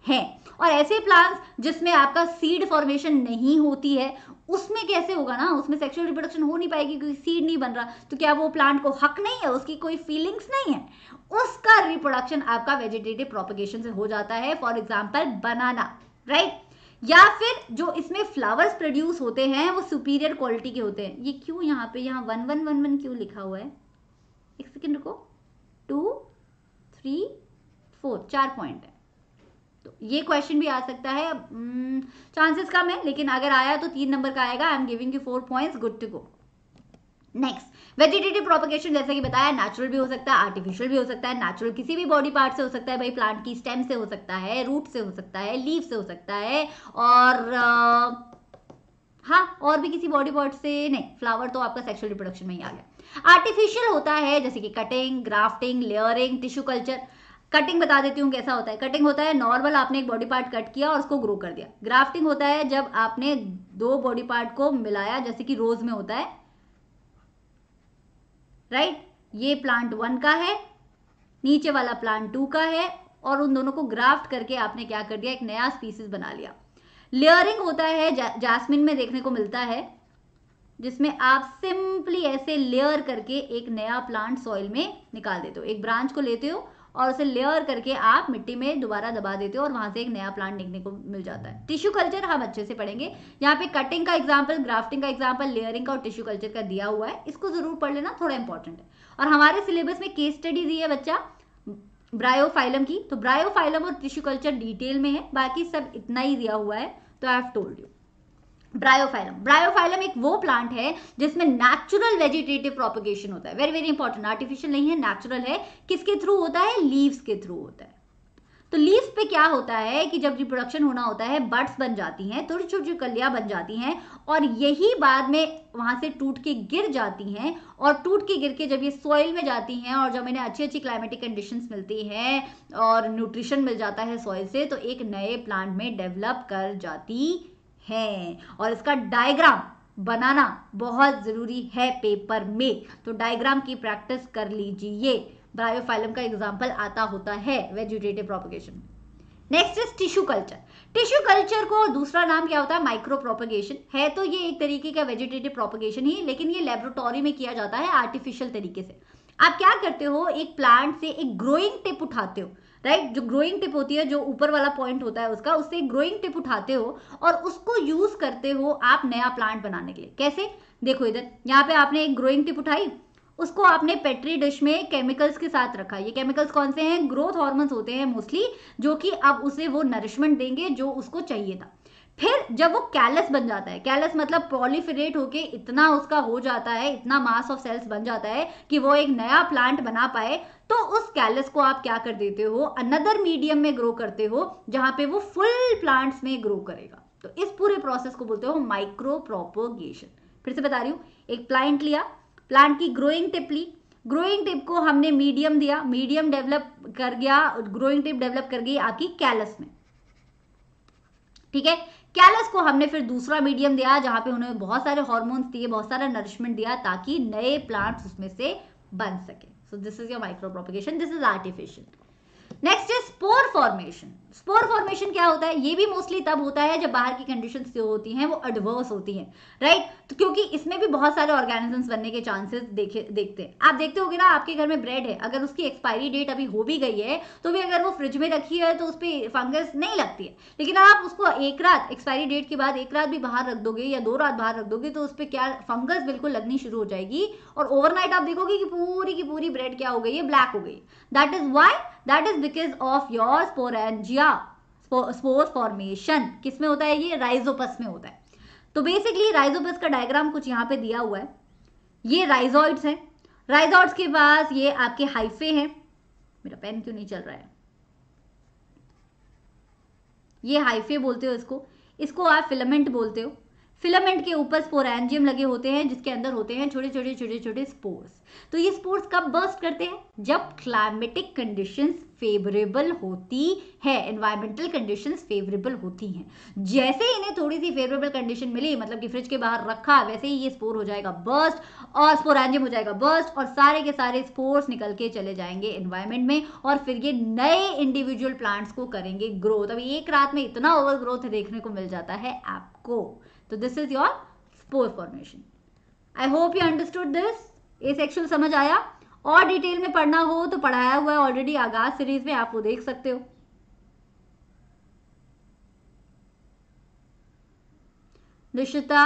हैं। और ऐसे प्लांट्स जिसमें आपका सीड फॉर्मेशन नहीं होती है, उसमें कैसे होगा ना, उसमें सेक्सुअल रिप्रोडक्शन हो नहीं पाएगी क्योंकि सीड नहीं बन रहा। तो क्या वो प्लांट को हक नहीं है, उसकी कोई फीलिंग्स नहीं है, उसका रिप्रोडक्शन आपका वेजिटेटिव प्रोपगेशन से हो जाता है। फॉर एग्जाम्पल बनाना, राइट, या फिर जो इसमें फ्लावर्स प्रोड्यूस होते हैं वो सुपीरियर क्वालिटी के होते हैं। ये क्यों यहाँ पे, यहाँ 1111 क्यों लिखा हुआ है, एक सेकेंड रुको, 2 3 4 4 पॉइंट है, तो ये क्वेश्चन भी आ सकता है। चांसेस कम है, लेकिन अगर आया तो 3 नंबर का आएगा। I am giving you 4 points, good to go. Next vegetative propagation जैसे कि बताया नेचुरल भी हो सकता है, आर्टिफिशियल भी हो सकता है। नेचुरल किसी भी बॉडी पार्ट से हो सकता है भाई, प्लांट की स्टेम से हो सकता है, रूट से हो सकता है, लीफ से हो सकता है, और हाँ और भी किसी बॉडी पार्ट से नहीं। फ्लावर तो आपका सेक्सुअल रिप्रोडक्शन में ही आ गया। आर्टिफिशियल होता है जैसे कि cutting, grafting, layering, tissue culture. Cutting बता देती हूँ कैसा होता है। कटिंग होता है नॉर्मल आपने एक बॉडी पार्ट कट किया और उसको ग्रो कर दिया। ग्राफ्टिंग होता है जब आपने दो बॉडी पार्ट को मिलाया, जैसे कि रोज में होता है, राइट। ये प्लांट 1 का है, नीचे वाला प्लांट 2 का है, और उन दोनों को ग्राफ्ट करके आपने क्या कर दिया, एक नया स्पीसीज बना लिया। लेयरिंग होता है जैस्मिन में देखने को मिलता है, जिसमें आप सिंपली ऐसे लेयर करके एक नया प्लांट सॉइल में निकाल देते हो। एक ब्रांच को लेते हो और उसे लेयर करके आप मिट्टी में दोबारा दबा देते हो और वहां से एक नया प्लांट निकलने को मिल जाता है। टिश्यू कल्चर हम अच्छे से पढ़ेंगे। यहाँ पे कटिंग का एग्जाम्पल, ग्राफ्टिंग का एग्जाम्पल, लेयरिंग का और टिश्यू कल्चर का दिया हुआ है। इसको जरूर पढ़ लेना, थोड़ा इंपॉर्टेंट है। और हमारे सिलेबस में केस स्टडी दी है बच्चा ब्रायोफाइलम की, तो ब्रायोफाइलम और टिश्यू कल्चर डिटेल में है, बाकी सब इतना ही दिया हुआ है। तो I have told you bryophyllum. Bryophyllum एक वो प्लांट है जिसमें नेचुरल वेजिटेटिव प्रोपेगेशन होता है। वेरी वेरी इंपॉर्टेंट, आर्टिफिशियल नहीं है, नेचुरल है। किसके थ्रू होता है, लीव्स के थ्रू होता है। तो लीव्स पे क्या होता है कि जब रिप्रोडक्शन होना होता है, बड्स बन जाती हैं, थोड़ी छोटी कलियां बन जाती हैं, और यही बाद में वहां से टूट के गिर जाती हैं। और टूट के गिर के जब ये सॉइल में जाती हैं और जब इन्हें अच्छी अच्छी क्लाइमेटिक कंडीशंस मिलती हैं और न्यूट्रिशन मिल जाता है सॉइल से, तो एक नए प्लांट में डेवलप कर जाती है। और इसका डायग्राम बनाना बहुत जरूरी है पेपर में, तो डायग्राम की प्रैक्टिस कर लीजिए। ब्रायोफाइलम का एग्जाम्पल आता होता है vegetative propagation. Next is tissue culture. Tissue culture को दूसरा नाम क्या होता है, माइक्रो प्रोपेगेशन है। तो ये एक तरीके का वेजिटेटिव प्रोपेगेशन ही, लेकिन ये लेबोरेटरी में किया जाता है आर्टिफिशियल तरीके से। आप क्या करते हो, एक प्लांट से एक ग्रोइंग टिप उठाते हो, राइट। जो ग्रोइंग टिप होती है, जो ऊपर वाला पॉइंट होता है उसका, उससे ग्रोइंग टिप उठाते हो और उसको यूज करते हो आप नया प्लांट बनाने के लिए। कैसे, देखो इधर यहाँ पे आपने एक ग्रोइंग टिप उठाई, उसको आपने पेट्री डिश में केमिकल्स के साथ रखा। ये केमिकल्स कौन से हैं, ग्रोथ हार्मोन्स होते हैं मोस्टली, जो कि अब उसे वो नरिशमेंट देंगे जो उसको चाहिए था। फिर जब वो कैलस बन जाता है, कैलस मतलब प्रोलिफरेट होके इतना उसका हो जाता है, इतना मास ऑफ सेल्स बन जाता है कि वो एक नया प्लांट बना पाए, तो उस कैलस को आप क्या कर देते हो, अनदर मीडियम में ग्रो करते हो जहां पे वो फुल प्लांट्स में ग्रो करेगा। तो इस पूरे प्रोसेस को बोलते हो माइक्रो प्रोपोगेशन। फिर से बता रही हूँ, एक प्लांट लिया, प्लांट की ग्रोइंग टिप ली, ग्रोइंग टिप को हमने मीडियम दिया, मीडियम डेवलप कर गया, ग्रोइंग टिप डेवलप कर गई आपकी कैलस में, ठीक है। कैलस को हमने फिर दूसरा मीडियम दिया जहां पे उन्हें बहुत सारे हार्मोन्स दिए, बहुत सारा नरिशमेंट दिया ताकि नए प्लांट्स उसमें से बन सके। So this is your micro propagation, this is artificial. Next is spore formation. Spore formation क्या होता है, ये भी मोस्टली तब होता है जब बाहर की कंडीशंस जो होती हैं वो एडवर्स होती हैं, राइट। तो क्योंकि इसमें भी बहुत सारे ऑर्गेनिजम्स बनने के चांसेस देखते हैं। आप देखते होगे ना, आपके घर में ब्रेड है, अगर उसकी एक्सपायरी डेट अभी हो भी गई है तो भी अगर वो फ्रिज में रखी है तो उस पर फंगस नहीं लगती है, लेकिन आप उसको एक रात एक्सपायरी डेट के बाद एक रात भी बाहर रख दोगे या 2 रात बाहर रख दोगे तो उस पर क्या फंगस बिल्कुल लगनी शुरू हो जाएगी। और ओवरनाइट आप देखोगे कि पूरी ब्रेड क्या हो गई है, ब्लैक हो गई। That is why, that is because of your sporangia. Spore formation किसमें होता है, ये राइजोपस में होता है। तो बेसिकली राइजोपस का डायग्राम कुछ यहाँ पे दिया हुआ है। ये राइजोइड्स हैं, राइजोइड्स के पास ये आपके हाइफे हैं। मेरा पेन क्यों नहीं चल रहा है, ये हाइफे बोलते हो इसको, इसको आप फिलामेंट बोलते हो। फिलामेंट के ऊपर स्पोरेंजियम लगे होते हैं जिसके अंदर होते हैं छोटे छोटे छोटे छोटे स्पोर्स। तो ये स्पोर्स कब बर्स्ट करते हैं, जब क्लाइमेटिक कंडीशंस फेवरेबल होती है, एनवायरमेंटल कंडीशंस फेवरेबल होती हैं। जैसे ही इन्हें थोड़ी सी फेवरेबल कंडीशन मिली, मतलब कि फ्रिज के बाहर रखा, वैसे ही ये स्पोर हो जाएगा बर्स्ट और स्पोरेंजियम हो जाएगा बर्स्ट, और सारे के सारे स्पोर्स निकल के चले जाएंगे एनवायरमेंट में, और फिर ये नए इंडिविजुअल प्लांट्स को करेंगे ग्रोथ। अब एक रात में इतना ओवर ग्रोथ देखने को मिल जाता है आपको। तो this is your spore formation. I hope you understood this, asexual समझ आया। और डिटेल में पढ़ना हो तो पढ़ाया हुआ है ऑलरेडी आगाज सीरीज में, आप वो देख सकते हो। निशिता,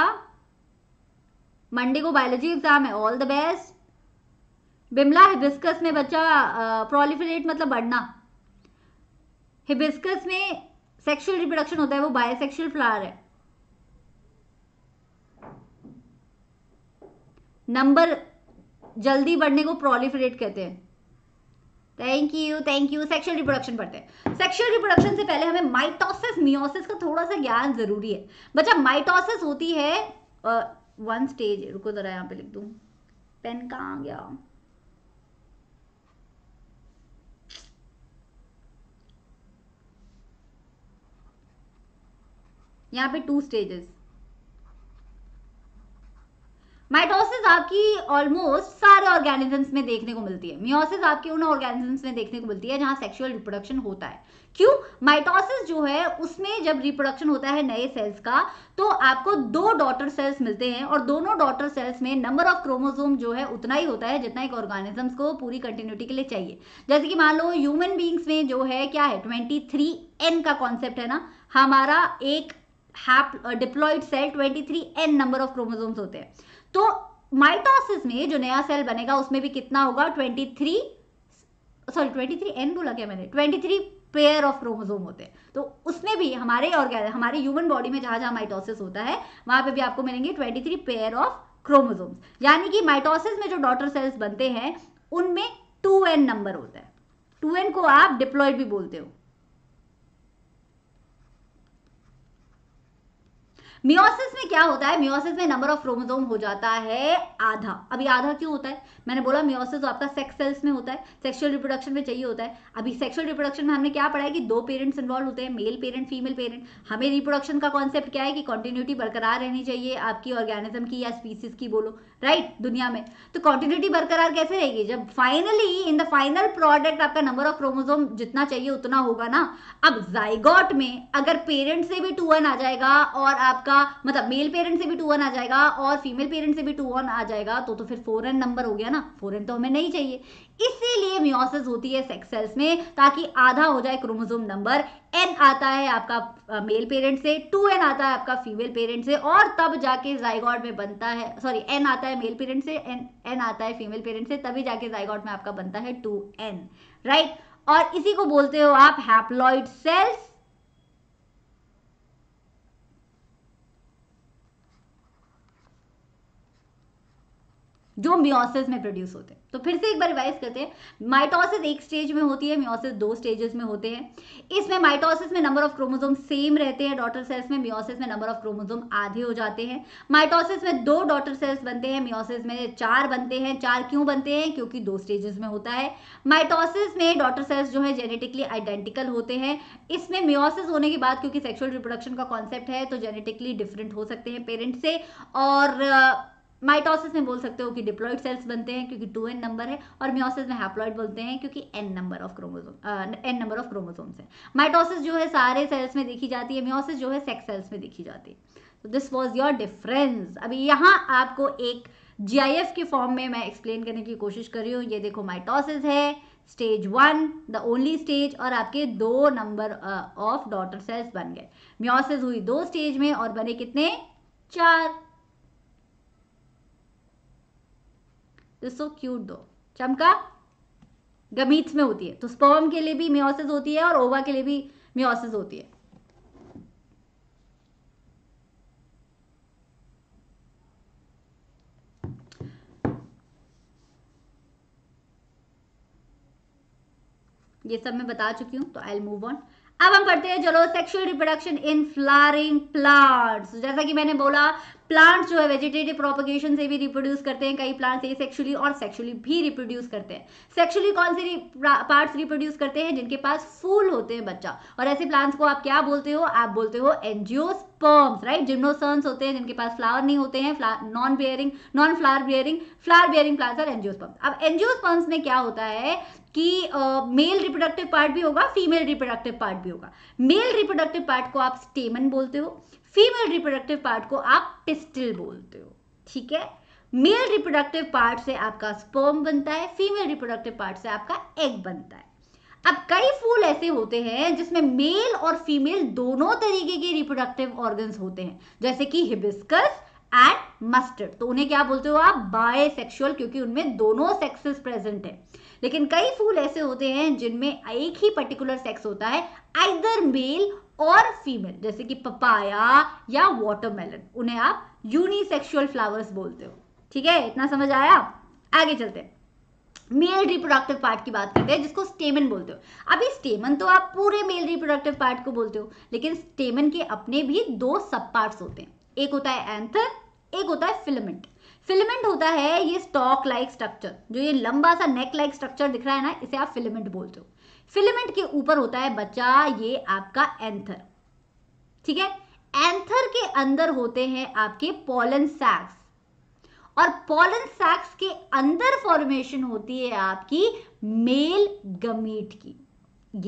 मंडे को बायोलॉजी एग्जाम है, all the best. Bimla, hibiscus में बच्चा प्रोलिफरेट मतलब बढ़ना। हिबिस्कस में सेक्सुअल रिप्रोडक्शन होता है, वो बायसेक्सुअल फ्लावर है। नंबर जल्दी बढ़ने को प्रोलिफरेट कहते हैं। Thank you thank you. Sexual reproduction पढ़ते हैं। सेक्सुअल रिप्रोडक्शन से पहले हमें माइटोसिस मियोसिस का थोड़ा सा ज्ञान जरूरी है बच्चा। माइटोसिस होती है वन स्टेज, रुको जरा यहाँ पे लिख दूं, पेन कहाँ गया, यहाँ पे 2 स्टेजेस। माइटोसिस आपकी ऑलमोस्ट सारे ऑर्गेनिजम्स में देखने को मिलती है, मियोसिस आपके उन ऑर्गेनिजम्स में देखने को मिलती है जहां सेक्सुअल रिप्रोडक्शन होता है। क्यों? माइटोसिस जो है उसमें जब रिप्रोडक्शन होता है नए सेल्स का तो आपको 2 डॉटर सेल्स मिलते हैं और दोनों डॉटर सेल्स में नंबर ऑफ क्रोमोसोम जो है उतना ही होता है जितना एक ऑर्गेनिजम्स को पूरी कंटिन्यूटी के लिए चाहिए। जैसे कि मान लो ह्यूमन बींग्स में जो है क्या है 23n का कॉन्सेप्ट है ना, हमारा एक diploid cell 23n number of chromosomes होते हैं। तो माइटोसिस में जो नया सेल बनेगा उसमें भी कितना होगा 23n बोला क्या मैंने, 23 पेयर ऑफ क्रोमोसोम होते हैं। तो उसमें भी हमारे ह्यूमन बॉडी में जहां जहां माइटोसिस होता है वहां पे भी आपको मिलेंगे 23 पेयर ऑफ क्रोमोसोम्स। यानी कि माइटोसिस में जो डॉटर सेल्स बनते हैं उनमें 2n नंबर होता है। 2n को आप डिप्लॉइड भी बोलते हो। मियोसिस में क्या होता है, मियोसिस में नंबर ऑफ क्रोमोसोम हो जाता है आधा। अभी आधा क्यों होता है? मैंने बोला मियोसिस तो आपका सेक्स सेल्स में होता है, सेक्सुअल रिप्रोडक्शन में चाहिए होता है। अभी सेक्सुअल रिप्रोडक्शन में हमने क्या पढ़ा है कि 2 पेरेंट्स इन्वॉल्व होते हैं, मेल पेरेंट फीमेल पेरेंट। हमें रिप्रोडक्शन का कॉन्सेप्ट क्या है कि कॉन्टिन्यूटी बरकरार रहनी चाहिए आपकी ऑर्गेनिज्म की या स्पीसीज की बोलो, राइट, दुनिया में। तो कॉन्टिन्यूटी बरकरार कैसे रहेगी जब finally in the final product आपका नंबर ऑफ क्रोमोसोम जितना चाहिए उतना होगा ना। अब जाइगोट में अगर पेरेंट से भी 2n आ जाएगा और आपका मतलब मेल पेरेंट से भी 2n आ जाएगा और फीमेल पेरेंट से भी 2n आ जाएगा तो फिर 4n नंबर हो गया ना। 4n तो हमें नहीं चाहिए, इसीलिए मियोसिस होती है सेक्स सेल्स में ताकि आधा हो जाए क्रोमोसोम नंबर। n आता है आपका मेल पेरेंट से, 2n आता है आपका फीमेल पेरेंट से और तब जाके जाइगोट में बनता है, सॉरी n आता है मेल पेरेंट से, n आता है फीमेल पेरेंट से, तभी जाके जाइगोट में आपका बनता है 2n, राइट। और इसी को बोलते हो आप हैप्लॉइड सेल्स। जो मियोसिस में प्रोड्यूस होते हैं। तो फिर से एक बार रिवाइज करते हैं, माइटोसिस 1 स्टेज में होती है, मियोसिस 2 स्टेजेस में होते हैं। इसमें माइटोसिस में नंबर ऑफ क्रोमोसोम सेम रहते हैं डॉटर सेल्स में, मियोसिस में नंबर ऑफ क्रोमोसोम आधे हो जाते हैं। माइटोसिस में 2 डॉटर सेल्स बनते हैं, मियोसिस में 4 बनते हैं। 4 क्यों बनते हैं? क्योंकि 2 स्टेजेस में होता है। माइटोसिस में डॉटर सेल्स जो है जेनेटिकली आइडेंटिकल होते हैं। इसमें मियोसिस होने के बाद क्योंकि सेक्सुअल रिप्रोडक्शन का कॉन्सेप्ट है तो जेनेटिकली डिफरेंट हो सकते हैं पेरेंट्स से और माइटोसिस में बोल सकते हो कि डिप्लॉइड सेल्स बनते हैं क्योंकि 2n नंबर है और मियोसिस में हैप्लॉइड बोलते हैं क्योंकि n नंबर ऑफ क्रोमोसोम्स है। माइटोसिस जो है सारे सेल्स में देखी जाती है, मियोसिस जो है सेक्स सेल्स में देखी जाती है। तो दिस वाज योर डिफरेंस। अभी यहाँ आपको एक GIF के फॉर्म में मैं एक्सप्लेन करने की कोशिश कर रही हूँ। ये देखो माइटोसिस है स्टेज 1 द ओनली स्टेज और आपके 2 नंबर ऑफ डॉटर सेल्स बन गए। मियोसिस हुई 2 स्टेज में और बने कितने? 4। सो क्यूट दो चमका। गमीट्स में होती है तो स्पर्म के लिए भी मियोसिस होती है और ओवा के लिए भी मियोसिस होती है। ये सब मैं बता चुकी हूं तो आई विल मूव ऑन। अब हम पढ़ते हैं चलो sexual reproduction in flowering plants. जैसा कि मैंने बोला प्लांट्स जो है वेजिटेटिव प्रोपगेशन से भी रिप्रोड्यूस करते हैं। कई प्लांट्स एसेक्सुअली और सेक्सुअली भी रिप्रोड्यूस करते हैं। सेक्सुअली कौन से पार्ट्स रिप्रोड्यूस करते हैं? जिनके पास फूल होते हैं बच्चा, और ऐसे प्लांट्स को आप क्या बोलते हो? आप बोलते हो एंजियोस्पर्म्स, राइट। जिम्नोसर्म्स होते हैं जिनके पास फ्लावर नहीं होते हैं, non flower bearing plants are angiosperms. अब एंजियोस्पर्म्स में क्या होता है कि मेल रिप्रोडक्टिव पार्ट भी होगा, फीमेल रिप्रोडक्टिव पार्ट भी होगा। मेल रिप्रोडक्टिव पार्ट को आप स्टेमन बोलते हो, फीमेल रिप्रोडक्टिव पार्ट को आप पिस्टिल बोलते हो, ठीक है। मेल रिप्रोडक्टिव पार्ट से आपका स्पर्म बनता है, फीमेल रिप्रोडक्टिव पार्ट से आपका एग बनता है। अब कई फूल ऐसे होते हैं जिसमें मेल और फीमेल दोनों तरीके के रिप्रोडक्टिव ऑर्गन्स होते हैं, जैसे कि हिबिस्कस एंड मस्टर्ड। तो उन्हें क्या बोलते हो आप? बायसेक्सुअल, क्योंकि उनमें दोनों सेक्सेस प्रेजेंट है। लेकिन कई फूल ऐसे होते हैं जिनमें एक ही पर्टिकुलर सेक्स होता है, आइदर मेल और फीमेल, जैसे कि पपाया या वाटरमेलन। उन्हें आप यूनिसेक्सुअल फ्लावर्स बोलते हो, ठीक है। इतना समझ आया? आगे चलते हैं, मेल रिप्रोडक्टिव पार्ट की बात करते हैं जिसको स्टेमन बोलते हो। अभी स्टेमन तो आप पूरे मेल रिप्रोडक्टिव पार्ट को बोलते हो, लेकिन स्टेमन के अपने भी दो सब पार्ट्स होते हैं, एक होता है एंथर, एक होता है फिलामेंट। फिलामेंट होता है ये स्टॉक लाइक स्ट्रक्चर, जो ये लंबा सा नेक लाइक स्ट्रक्चर दिख रहा है ना, इसे आप फिलामेंट बोलते हो। फिलामेंट के ऊपर होता है बच्चा ये आपका एंथर, ठीक है। एंथर के अंदर होते हैं आपके पॉलन सैक्स, और पॉलन सैक्स के अंदर फॉर्मेशन होती है आपकी मेल गमीट की।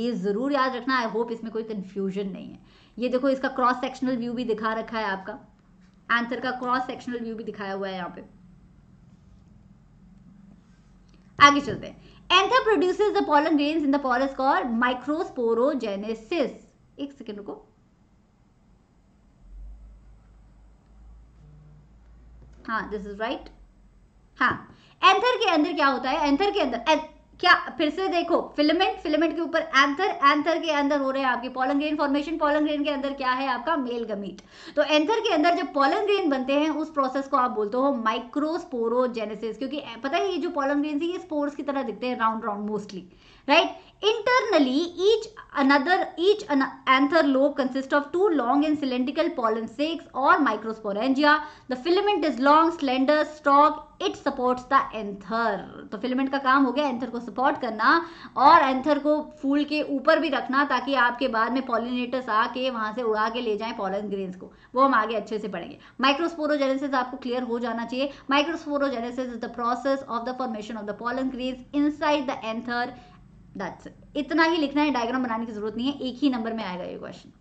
ये जरूर याद रखना, आई होप इसमें कोई कंफ्यूजन नहीं है। ये देखो इसका क्रॉस सेक्शनल व्यू भी दिखा रखा है, आपका एंथर का क्रॉस सेक्शनल व्यू भी दिखाया हुआ है यहाँ पे। आगे चलते हैं, anther produces the pollen grains in the polish called microsporogenesis. एक सेकेंड रुको, हाँ दिस इज राइट। हाँ एंथर के अंदर क्या होता है, एंथर के अंदर क्या, फिर से देखो फिलामेंट, फिलामेंट के ऊपर एंथर, एंथर के अंदर हो रहे हैं आपके pollen grain formation, pollen grain के अंदर क्या है आपका मेल गमीट। तो एंथर के अंदर जब पॉलन ग्रेन बनते हैं उस प्रोसेस को आप बोलते हो माइक्रोस्पोरोजेनेसिस, क्योंकि पता है ये जो पॉलन ग्रेन है ये स्पोर्स की तरह दिखते हैं, round round mostly, right. Internally each anther lobe consist of two long and cylindrical pollen sacs और microsporangia. The filament is long slender stalk, it supports the anther. तो फिलामेंट का काम हो गया एंथर को सपोर्ट करना और एंथर को फूल के ऊपर भी रखना, ताकि आपके बाद में पॉलिनेटर्स आके वहां से उड़ा के ले जाएं पॉलन ग्रेन्स को। वो हम आगे अच्छे से पढ़ेंगे। माइक्रोस्पोरोजेनेसिस आपको क्लियर हो जाना चाहिए। Microsporogenesis is the process of the formation of the pollen grains inside the anther. That's it. इतना ही लिखना है, डायग्राम बनाने की जरूरत नहीं है, एक ही नंबर में आएगा ये क्वेश्चन।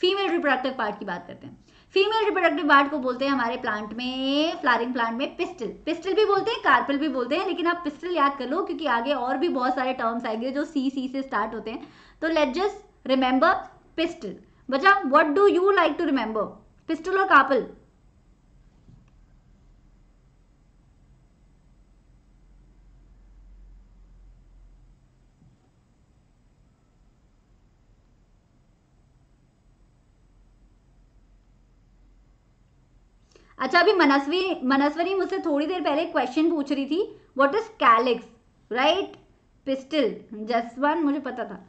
फीमेल रिप्रोडक्टिव पार्ट की बात करते हैं। फीमेल रिप्रोडक्टिव पार्ट को बोलते हैं हमारे प्लांट में, फ्लावरिंग प्लांट में पिस्टिल, पिस्टिल भी बोलते हैं, कार्पल भी बोलते हैं, लेकिन आप पिस्टिल याद कर लो क्योंकि आगे और भी बहुत सारे टर्म्स आएंगे जो सी से स्टार्ट होते हैं। तो लेट जस्ट रिमेंबर पिस्टिल। बच्चा what do you like to remember, pistil और कार्पल? अच्छा अभी मनस्वनी मुझसे थोड़ी देर पहले क्वेश्चन पूछ रही थी, what is calyx, right? Pistil Jaswan, मुझे पता था।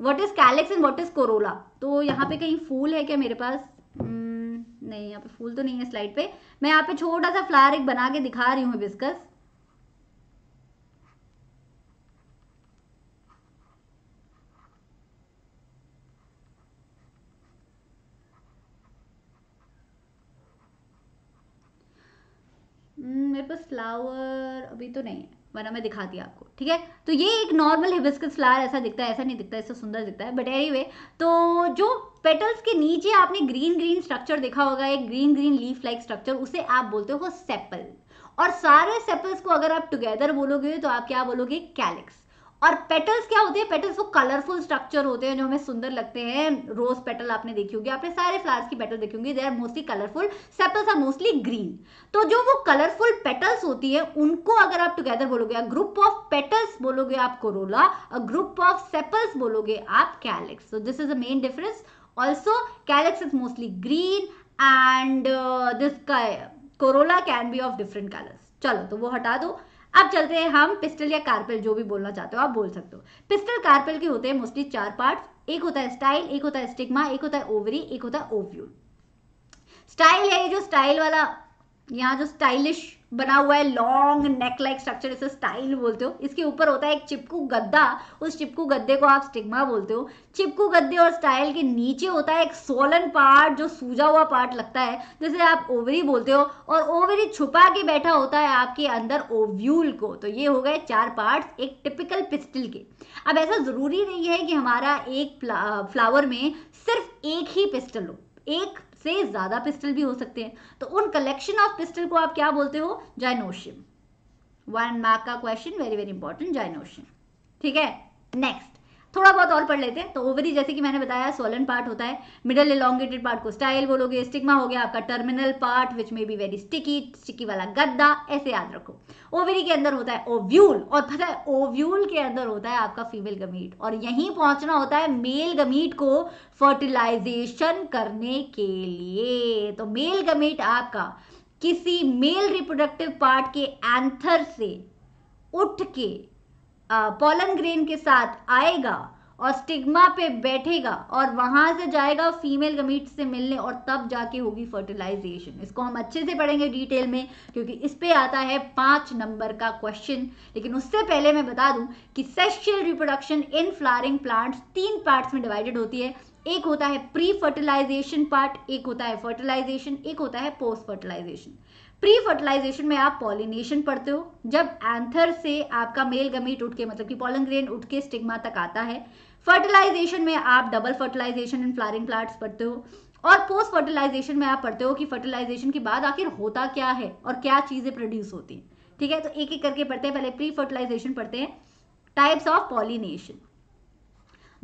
What is calyx and what is corolla? तो यहाँ पे कहीं फूल है क्या मेरे पास? नहीं, यहाँ पे फूल तो नहीं है स्लाइड पे। मैं यहाँ पे छोटा सा फ्लावर एक बना के दिखा रही हूँ, हिबिस्कस। मेरे पास फ्लावर अभी तो नहीं है, वरना मैं दिखाती हूँ आपको, ठीक है। तो ये एक नॉर्मल हिबिस्कस फ्लावर ऐसा दिखता है, ऐसा नहीं दिखता, इससे सुंदर दिखता है, बट एनीवे। तो जो पेटल्स के नीचे आपने ग्रीन ग्रीन स्ट्रक्चर देखा होगा, एक green green leaf like structure, उसे आप बोलते हो सेपल। और सारे सेपल्स को अगर आप टुगेदर बोलोगे तो आप क्या बोलोगे, कैलिक्स। और पेटल्स क्या होते हैं, पेटल्स वो कलरफुल स्ट्रक्चर होते हैं जो हमें सुंदर लगते हैं। रोज पेटल आपने देखी होगी, आपने सारे फ्लावर्स की पेटल देखी होंगी, they are mostly colourful, sepals are mostly green. तो जो वो कलरफुल पेटल्स होती है उनको अगर आप टुगेदर बोलोगे, ग्रुप ऑफ पेटल्स बोलोगे आप कोरोला, ग्रुप ऑफ सेपल्स बोलोगे आप calyx. So this is the main difference. Also calyx is mostly green and this corolla can be of different colours. चलो तो वो हटा दो, अब चलते हैं हम पिस्टल या कार्पेल, जो भी बोलना चाहते हो आप बोल सकते हो। पिस्टल कार्पेल के होते हैं मोस्टली चार पार्ट्स, एक होता है स्टाइल, एक होता है स्टिग्मा, एक होता है ओवरी, एक होता है ओव्यूल। स्टाइल है जो स्टाइल वाला, यहाँ जो स्टाइलिश बना हुआ है लॉन्ग नेक लाइक स्ट्रक्चर, इसे स्टाइल बोलते हो। इसके ऊपर होता है एक चिपकू गद्दा, उस चिपकू गद्दे को आप स्टिग्मा बोलते हो। चिपकू गद्दे और स्टाइल के नीचे होता है एक सोलन पार्ट, जो सूजा हुआ पार्ट लगता है, जिसे आप ओवरी बोलते हो। और ओवरी छुपा के बैठा होता है आपके अंदर ओव्यूल को। तो ये हो गए चार पार्ट एक टिपिकल पिस्टिल के। अब ऐसा जरूरी नहीं है कि हमारा एक फ्लावर में सिर्फ एक ही पिस्टल हो, एक से ज्यादा पिस्टल भी हो सकते हैं। तो उन कलेक्शन ऑफ पिस्टल को आप क्या बोलते हो, जाइनोशियम। 1 मार्क का question, very very important, gynoecium, ठीक है। नेक्स्ट थोड़ा बहुत और पढ़ लेते हैं। तो ओवरी जैसे कि मैंने बताया सोलन पार्ट होता है, मिडल एलोंगेटेड पार्ट को स्टाइल बोलोगे, स्टिग्मा हो गया आपका टर्मिनल पार्ट विच में बी वेरी स्टिकी, स्टिकी वाला गद्दा, ऐसे याद रखो। ओवरी के अंदर होता है ओव्यूल, और पता है ओव्यूल के अंदर होता है आपका फीमेल गमीट, और यहीं पहुंचना होता है मेल गमीट को फर्टिलाइजेशन करने के लिए। तो मेल गमीट आपका किसी मेल रिप्रोडक्टिव पार्ट के एंथर से उठ के पॉलन ग्रेन के साथ आएगा और स्टिग्मा पे बैठेगा और वहां से जाएगा फीमेल गमीट से मिलने और तब जाके होगी फर्टिलाइजेशन। इसको हम अच्छे से पढ़ेंगे डिटेल में क्योंकि इस पे आता है 5 नंबर का क्वेश्चन। लेकिन उससे पहले मैं बता दूं कि sexual reproduction in flowering plants 3 parts में डिवाइडेड होती है। एक होता है प्री फर्टिलाइजेशन पार्ट, एक होता है फर्टिलाइजेशन, एक होता है पोस्ट फर्टिलाइजेशन। प्री फर्टिलाइजेशन में आप पॉलिनेशन पढ़ते हो, जब एंथर से आपका मेल गमीट उठ के मतलब कि पॉलन ग्रेन उठ के स्टिग्मा तक आता है। फर्टिलाइजेशन में आप double fertilisation in flowering plants पढ़ते हो और पोस्ट फर्टिलाइजेशन में आप पढ़ते हो कि फर्टिलाइजेशन के बाद आखिर होता क्या है और क्या चीजें प्रोड्यूस होती हैं। ठीक है, तो एक एक करके पढ़ते हैं। पहले प्री फर्टिलाइजेशन पढ़ते हैं। टाइप्स ऑफ पॉलिनेशन,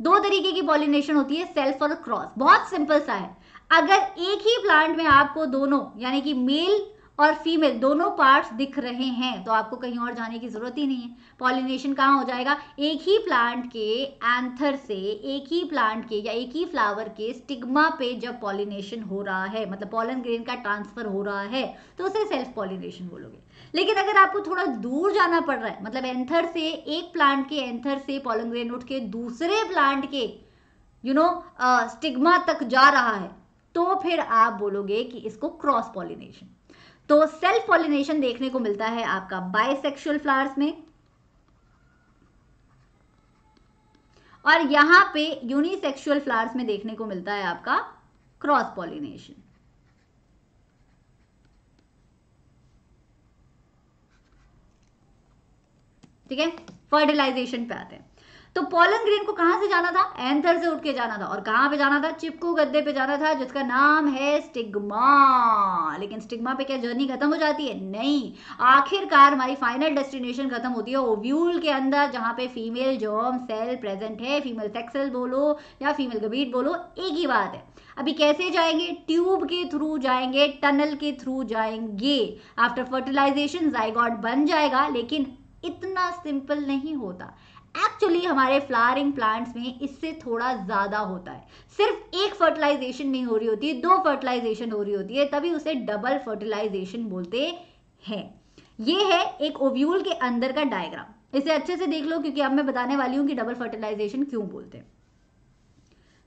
2 तरीके की पॉलिनेशन होती है, सेल्फ और क्रॉस। बहुत सिंपल सा है, अगर एक ही प्लांट में आपको दोनों यानी कि मेल और फीमेल दोनों पार्ट्स दिख रहे हैं तो आपको कहीं और जाने की जरूरत ही नहीं है। पॉलिनेशन कहाँ हो जाएगा, एक ही प्लांट के एंथर से, एक ही प्लांट के या एक ही फ्लावर के स्टिग्मा पे जब पॉलिनेशन हो रहा है मतलब पॉलन ग्रेन का ट्रांसफर हो रहा है तो उसे सेल्फ पॉलिनेशन बोलोगे। लेकिन अगर आपको थोड़ा दूर जाना पड़ रहा है मतलब एंथर से, एक प्लांट के एंथर से पॉलन ग्रेन उठ के दूसरे प्लांट के स्टिग्मा तक जा रहा है तो फिर आप बोलोगे कि इसको क्रॉस पॉलिनेशन। तो सेल्फ पॉलिनेशन देखने को मिलता है आपका बाइसेक्सुअल फ्लावर्स में और यहां पे यूनिसेक्सुअल फ्लावर्स में देखने को मिलता है आपका क्रॉस पॉलिनेशन। ठीक है, फर्टिलाइजेशन पे आते हैं। तो पॉलन ग्रेन को कहां से जाना था, एंथर से उठ के जाना था और कहां पे जाना था, चिपकू गद्दे पे जाना था जिसका नाम है स्टिग्मा। लेकिन स्टिग्मा पे क्या जर्नी खत्म हो जाती है? नहीं, आखिरकार हमारी फाइनल डेस्टिनेशन खत्म होती है ओव्यूल के अंदर जहां पे फीमेल जर्म सेल प्रेजेंट है। फीमेल सेक्सल बोलो या फीमेल गमीट बोलो एक ही बात है। अभी कैसे जाएंगे, ट्यूब के थ्रू जाएंगे, टनल के थ्रू जाएंगे। आफ्टर फर्टिलाइजेशन जाइगोट बन जाएगा, लेकिन इतना सिंपल नहीं होता। एक्चुअली हमारे फ्लावरिंग प्लांट्स में इससे थोड़ा ज्यादा होता है। सिर्फ एक फर्टिलाइजेशन नहीं हो रही होती है, 2 फर्टिलाइजेशन हो रही होती है, तभी उसे डबल फर्टिलाइजेशन बोलते हैं। ये है एक ओव्यूल के अंदर का डायग्राम, इसे अच्छे से देख लो क्योंकि अब मैं बताने वाली हूं कि डबल फर्टिलाइजेशन क्यों बोलते हैं।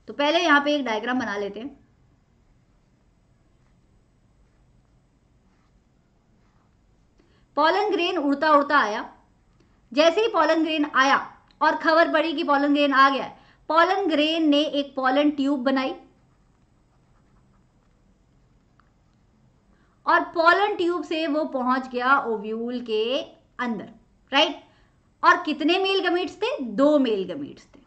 तो पहले यहां पे एक डायग्राम बना लेते हैं। पॉलन ग्रेन उड़ता उड़ता आया, जैसे ही पॉलन ग्रेन आया और खबर पड़ी कि पॉलन ग्रेन आ गया, पॉलन ग्रेन ने एक पॉलन ट्यूब बनाई और पॉलन ट्यूब से वो पहुंच गया ओव्यूल के अंदर। राइट, और कितने मेल गमीट्स थे, 2 मेल गमीट्स थे।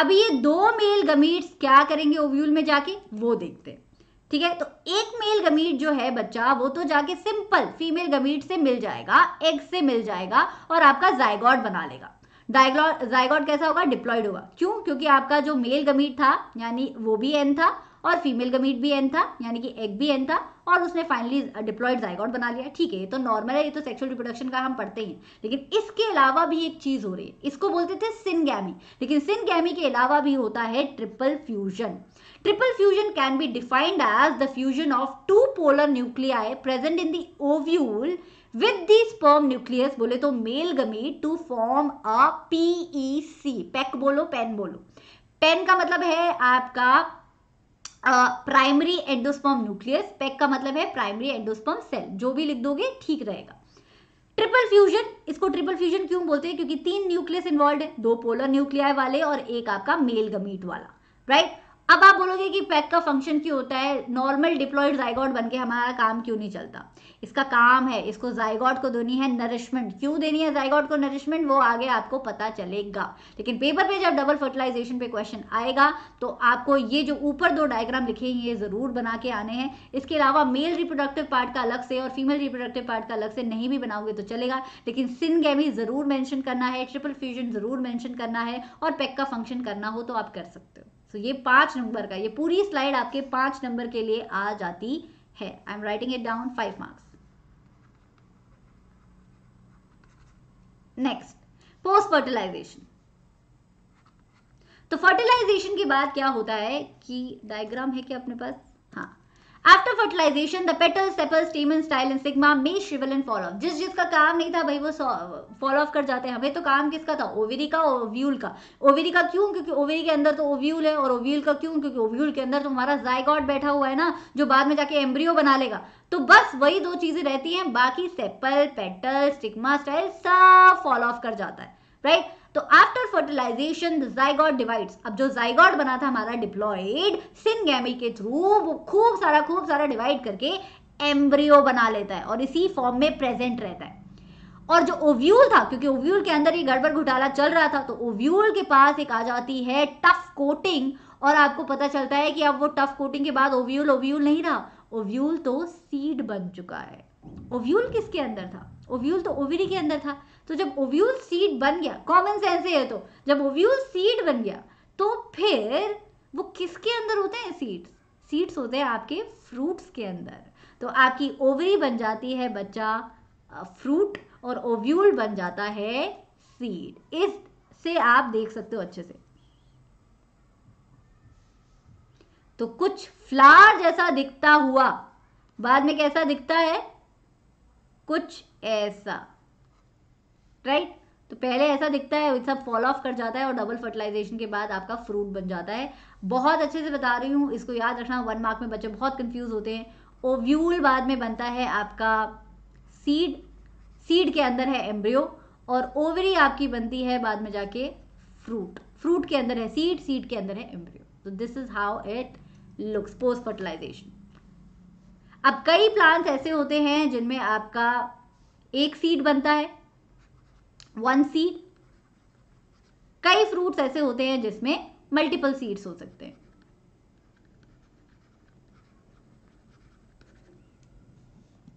अब ये 2 मेल गमीट्स क्या करेंगे ओव्यूल में जाके वो देखते हैं। ठीक है, तो 1 मेल गमीट जो है बच्चा वो तो जाके सिंपल फीमेल गमीट से मिल जाएगा, एग से मिल जाएगा और आपका जाइगोट बना लेगा। जाइगोट कैसा होगा, डिप्लॉयड होगा। क्यों, क्योंकि आपका जो मेल गमीट था यानी वो भी एन था और फीमेल गमीट भी एन था यानी कि एग भी एन था और उसने फाइनली डिप्लॉयड जाइगोट बना लिया। ठीक है, ये तो नॉर्मल है, ये तो सेक्सुअल रिप्रोडक्शन का हम पढ़ते हैं। लेकिन इसके अलावा भी एक चीज हो रही है, इसको बोलते थे सिनगैमी। लेकिन सिनगैमी के अलावा भी होता है triple fusion. Triple fusion can be defined as the fusion of 2 polar nuclei present in the ovule with the sperm nucleus, बोले तो male gamete, to form a PEC, pack बोलो पेन बोलो। पेन का मतलब है आपका प्राइमरी एंडोस्पर्म न्यूक्लियस, पैक का मतलब है प्राइमरी एंडोस्पर्म सेल, जो भी लिख दोगे ठीक रहेगा। ट्रिपल फ्यूजन, इसको ट्रिपल फ्यूजन क्यों बोलते हैं, क्योंकि 3 न्यूक्लियस इन्वॉल्व है, 2 पोलर न्यूक्लियाई वाले और एक आपका मेल गमीट वाला। राइट, अब आप बोलोगे कि पैक का फंक्शन क्यों होता है, नॉर्मल डिप्लॉयड जाइगोट बनके हमारा काम क्यों नहीं चलता। इसका काम है, इसको जाइगोट को देनी है नरिशमेंट। क्यों देनी है जाइगोट को नरिशमेंट, वो आगे आपको पता चलेगा। लेकिन पेपर पे जब डबल फर्टिलाइजेशन पे क्वेश्चन आएगा तो आपको ये जो ऊपर 2 डायग्राम लिखे हैं ये जरूर बना के आने हैं। इसके अलावा मेल रिप्रोडक्टिव पार्ट का अलग से और फीमेल रिप्रोडक्टिव पार्ट का अलग से नहीं भी बनाओगे तो चलेगा, लेकिन सिनगैमी जरूर मेंशन करना है, ट्रिपल फ्यूजन जरूर मेंशन करना है और पैक का फंक्शन करना हो तो आप कर सकते हो। तो ये 5 नंबर का, ये पूरी स्लाइड आपके 5 नंबर के लिए आ जाती है। I am writing it down, 5 marks. Next, post fertilisation. तो फर्टिलाइजेशन के बाद क्या होता है कि डायग्राम है क्या अपने पास, हाँ, After fertilization, the petals, sepals, stamen, style and sigma may shrivel and fall off. जिसका काम नहीं था भाई वो फॉल ऑफ कर जाते हैं. हमें तो काम किसका था? ओवरी का, ओव्यूल का. ओवरी का क्यों? क्योंकि ओवरी के अंदर तो ओव्यूल है, और ओव्यूल का क्यों? क्योंकि ओव्यूल के अंदर तो हमारा जायगॉट बैठा हुआ है ना, जो बाद में जाके एम्ब्रियो बना लेगा. तो बस वही दो चीजें रहती हैं, बाकी सेपल, पेटल, स्टिग्मा, स्टाइल सब फॉल ऑफ कर जाता है, राइट तो आफ्टर फर्टिलाइजेशन जाइगोट डिवाइड्स. अब जो जाइगोट बना था हमारा डिप्लॉइड, सिनगैमी के थ्रू वो खूब सारा डिवाइड करके एम्ब्रियो बना लेता है और इसी फॉर्म में प्रेजेंट रहता है. और जो ओव्यूल था, क्योंकि ओव्यूल के अंदर ये गड़बड़ घोटाला चल रहा था, तो ओव्यूल के पास एक आ जाती है टफ कोटिंग, और आपको पता चलता है कि अब वो टफ कोटिंग के बाद ओव्यूल ओव्यूल नहीं रहा, ओव्यूल तो सीड बन चुका है. ओव्यूल किसके अंदर था? ओव्यूल तो ओवरी के अंदर था. तो जब ओव्यूल सीड बन गया, कॉमन सेंस है तो, जब ओव्यूल सीड बन गया तो फिर वो किसके अंदर होते हैं? सीड्स. सीड्स होते हैं आपके फ्रूट्स के अंदर. तो आपकी ओवरी बन जाती है बच्चा फ्रूट, और ओव्यूल बन जाता है सीड. इससे आप देख सकते हो अच्छे से. तो कुछ फ्लावर जैसा दिखता हुआ बाद में कैसा दिखता है? कुछ ऐसा, राइट तो पहले ऐसा दिखता है, सब फॉल ऑफ कर जाता है, और डबल फर्टिलाइजेशन के बाद आपका फ्रूट बन जाता है. बहुत अच्छे से बता रही हूँ, इसको याद रखना. 1 मार्क में बच्चे बहुत कंफ्यूज होते हैं. ओव्यूल बाद में बनता है आपका सीड, सीड के अंदर है एम्ब्रियो, और ओवरी आपकी बनती है बाद में जाके फ्रूट, फ्रूट के अंदर है सीड, सीड के अंदर है एम्ब्रियो. तो this is how it looks post fertilisation. अब कई प्लांट्स ऐसे होते हैं जिनमें आपका एक सीड बनता है, 1 सीड. कई फ्रूट्स ऐसे होते हैं जिसमें मल्टीपल सीड्स हो सकते हैं.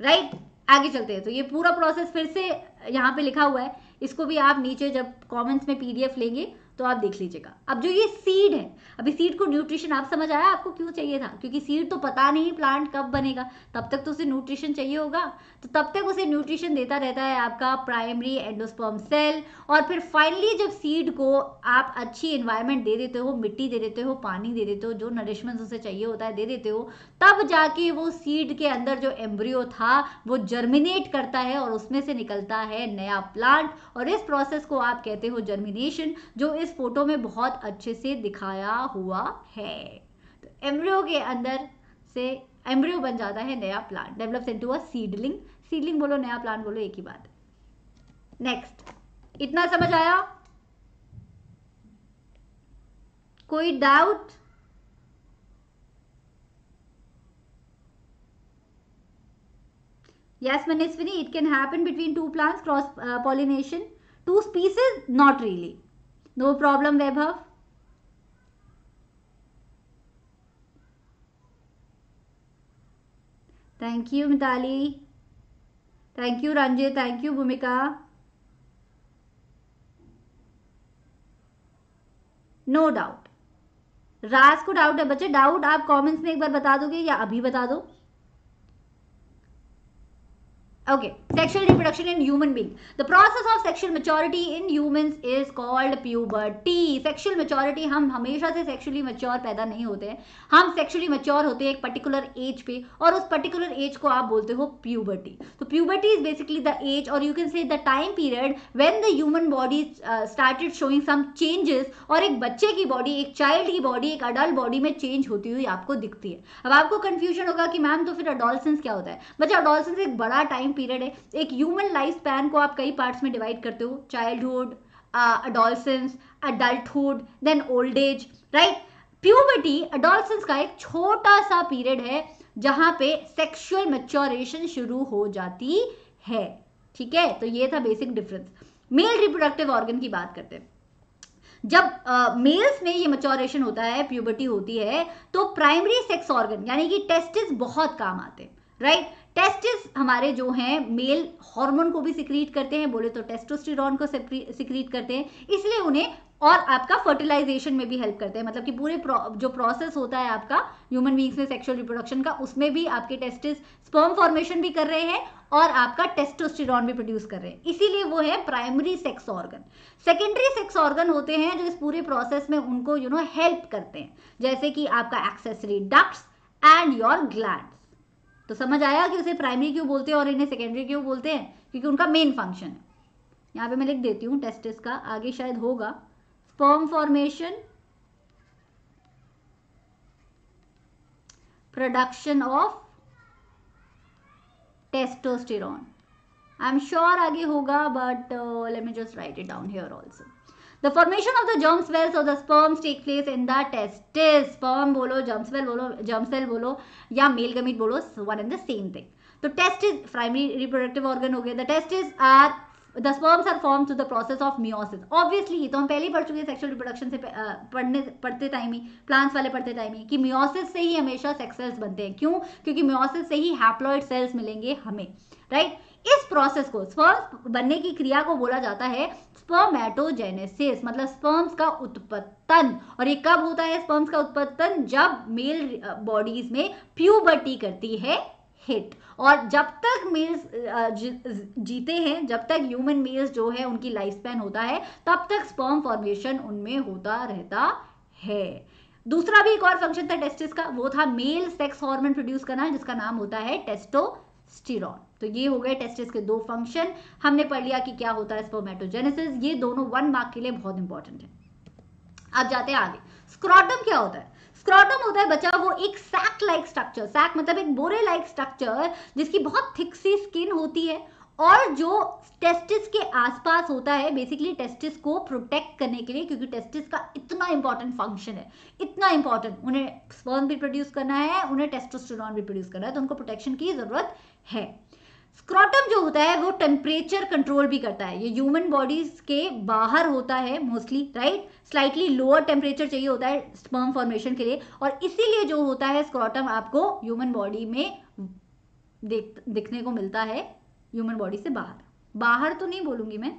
राइट आगे चलते हैं. तो ये पूरा प्रोसेस फिर से यहाँ पे लिखा हुआ है, इसको भी आप नीचे जब कमेंट्स में पीडीएफ लेंगे तो आप देख लीजिएगा. अब जो ये सीड है, अभी सीड को न्यूट्रिशन आप समझ आया आपको क्यों चाहिए था? क्योंकि सीड तो पता नहीं प्लांट कब बनेगा, तब तक तो उसे न्यूट्रिशन चाहिए होगा. तो तब तक उसे न्यूट्रिशन देता रहता है आपका प्राइमरी एंडोस्पर्म सेल, और फिर फाइनली जब सीड को आप अच्छी एनवायरमेंट दे देते हो, मिट्टी दे देते हो, पानी दे देते हो, जो नरिशमेंट उसे चाहिए होता है दे देते हो, तब जाके वो सीड के अंदर जो एम्ब्रियो था वो जर्मिनेट करता है, और उसमें से निकलता है नया प्लांट. और इस प्रोसेस को आप कहते हो जर्मिनेशन, जो इस फोटो में बहुत अच्छे से दिखाया हुआ है. तो एम्ब्रियो के अंदर से एम्ब्रियो बन जाता है नया plant, develops into a seedling. Seedling बोलो, नया प्लांट बोलो, एक ही बात. नेक्स्ट, इतना समझ आया? कोई doubt? Yes Manaswini, it can happen between 2 plants, cross pollination, 2 species, not really. No problem Vaibhav. Thank you Mitali, thank you Ranjay, thank you Bhumika. No doubt. Raj को डाउट है बच्चे. डाउट आप कमेंट्स में एक बार बता दोगे या अभी बता दो? Okay, sexual reproduction in human being. The process of sexual maturity in humans is called puberty. Sexual maturity, हम हमेशा से sexually mature पैदा नहीं होते हैं, हम sexually mature होते हैं एक particular age पे, और उस particular age को आप बोलते हो puberty. तो puberty is basically the age, or you can say the time period when the human body started showing some changes. और एक बच्चे की बॉडी, एक चाइल्ड की बॉडी एक अडल्ट बॉडी में चेंज होती हुई आपको दिखती है. अब आपको कन्फ्यूजन होगा कि मैम तो फिर अडोलसेंस क्या होता है? बच्चा अडोलसेंस एक बड़ा टाइम पीरियड है. एक ह्यूमन लाइफ स्पैन को आप कई पार्ट्स में डिवाइड करते हो, childhood, adolescence, adulthood, then old age, right. Puberty adolescence का एक छोटा सा पीरियड है जहां पे सेक्सुअल मैच्योरेशन शुरू हो जाती है. ठीक है, तो ये था basic difference. Male reproductive organ की बात करते हैं. जब मेल्स में ये मैच्योरेशन होता है, प्यूबर्टी होती है, तो प्राइमरी सेक्स ऑर्गन यानी कि टेस्टिस बहुत काम आते हैं, राइट. टेस्टिस हमारे जो हैं मेल हार्मोन को भी सिक्रीट करते हैं, बोले तो टेस्टोस्टेरोन को सिक्रीट करते हैं, इसलिए उन्हें और आपका फर्टिलाइजेशन में भी हेल्प करते हैं. मतलब कि पूरे जो प्रोसेस होता है आपका ह्यूमन बींग्स में सेक्सुअल रिप्रोडक्शन का, उसमें भी आपके टेस्टिस स्पर्म फॉर्मेशन भी कर रहे हैं और आपका टेस्टोस्टेरोन भी प्रोड्यूस कर रहे हैं, इसीलिए वो है primary sex organ. Secondary sex organ होते हैं जो इस पूरे प्रोसेस में उनको हेल्प करते हैं, जैसे कि आपका accessory ducts, and your glands. तो समझ आया कि उसे प्राइमरी क्यों बोलते हैं और इन्हें सेकेंडरी क्यों बोलते हैं, क्योंकि उनका मेन फंक्शन है। यहाँ पे मैं लिख देती हूँ टेस्टिस का, आगे शायद होगा sperm formation, production of testosterone. I am sure आगे होगा, but let me just write it down here also. The formation of the germ cells or the sperms take place in the testis. Sperm बोलो, germ cell बोलो, या male gamete बोलो, one and the same thing. तो testis primary reproductive organ हो गया. The sperms are formed through the process of meiosis. Obviously ये तो हम पहले ही पढ़ चुके हैं sexual reproduction से पढ़ते टाइम ही, plants वाले पढ़ते टाइम ही, कि meiosis से ही हमेशा sex cells बनते हैं. क्यों? क्योंकि meiosis से ही haploid cells मिलेंगे हमें, right? इस प्रोसेस को, स्पर्म बनने की क्रिया को बोला जाता है स्पर्मेटोजेनेसिस, मतलब स्पर्म्स का उत्पत्तन। और ये कब होता है स्पर्म्स का उत्पत्तन? जब मेल बॉडीज में प्यूबर्टी करती है हिट। और जब तक मेल्स जीते हैं, जब तक ह्यूमन मेल्स जो है उनकी लाइफ स्पैन होता है, तब तक स्पर्म फॉर्मेशन उनमें होता रहता है। दूसरा भी एक और फंक्शन था टेस्टिस का, वो था मेल सेक्स हार्मोन प्रोड्यूस करना, जिसका नाम होता है टेस्टोस्टेरोन। तो ये हो गए टेस्टिस के दो फंक्शन। हमने पढ़ लिया कि क्या होता है स्पर्मेटोजेनेसिस। ये दोनों 1 मार्क के लिए बहुत इंपॉर्टेंट है। अब जाते हैं आगे। स्क्रॉटम क्या होता है? स्क्रॉटम होता है बच्चा वो एक सैक लाइक स्ट्रक्चर, सैक मतलब एक बोरे लाइक स्ट्रक्चर, जिसकी बहुत थिक सी स्किन होती है और जो टेस्टिस के आसपास होता है, बेसिकली टेस्टिस को प्रोटेक्ट करने के लिए, क्योंकि टेस्टिस का इतना इंपॉर्टेंट फंक्शन है, इतना इंपॉर्टेंट, उन्हें स्पर्म भी प्रोड्यूस करना है, उन्हें टेस्टोस्टेरॉन भी प्रोड्यूस करना है, तो उनको प्रोटेक्शन की जरूरत है। स्क्रॉटम जो होता है वो टेम्परेचर कंट्रोल भी करता है। ये ह्यूमन बॉडीज के बाहर होता है mostly, right? Slightly lower temperature चाहिए होता है स्पर्म फॉर्मेशन के लिए, और इसीलिए जो होता है स्क्रॉटम आपको ह्यूमन बॉडी में दिखने को मिलता है, ह्यूमन बॉडी से बाहर। बाहर तो नहीं बोलूंगी मैं,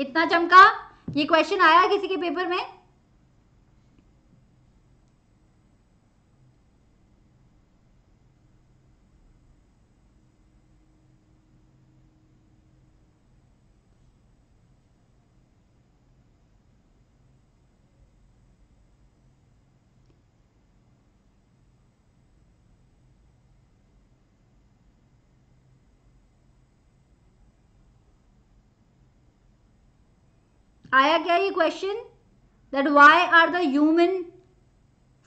इतना चमका। ये क्वेश्चन आया किसी के पेपर में? आया क्या ये question that why are the human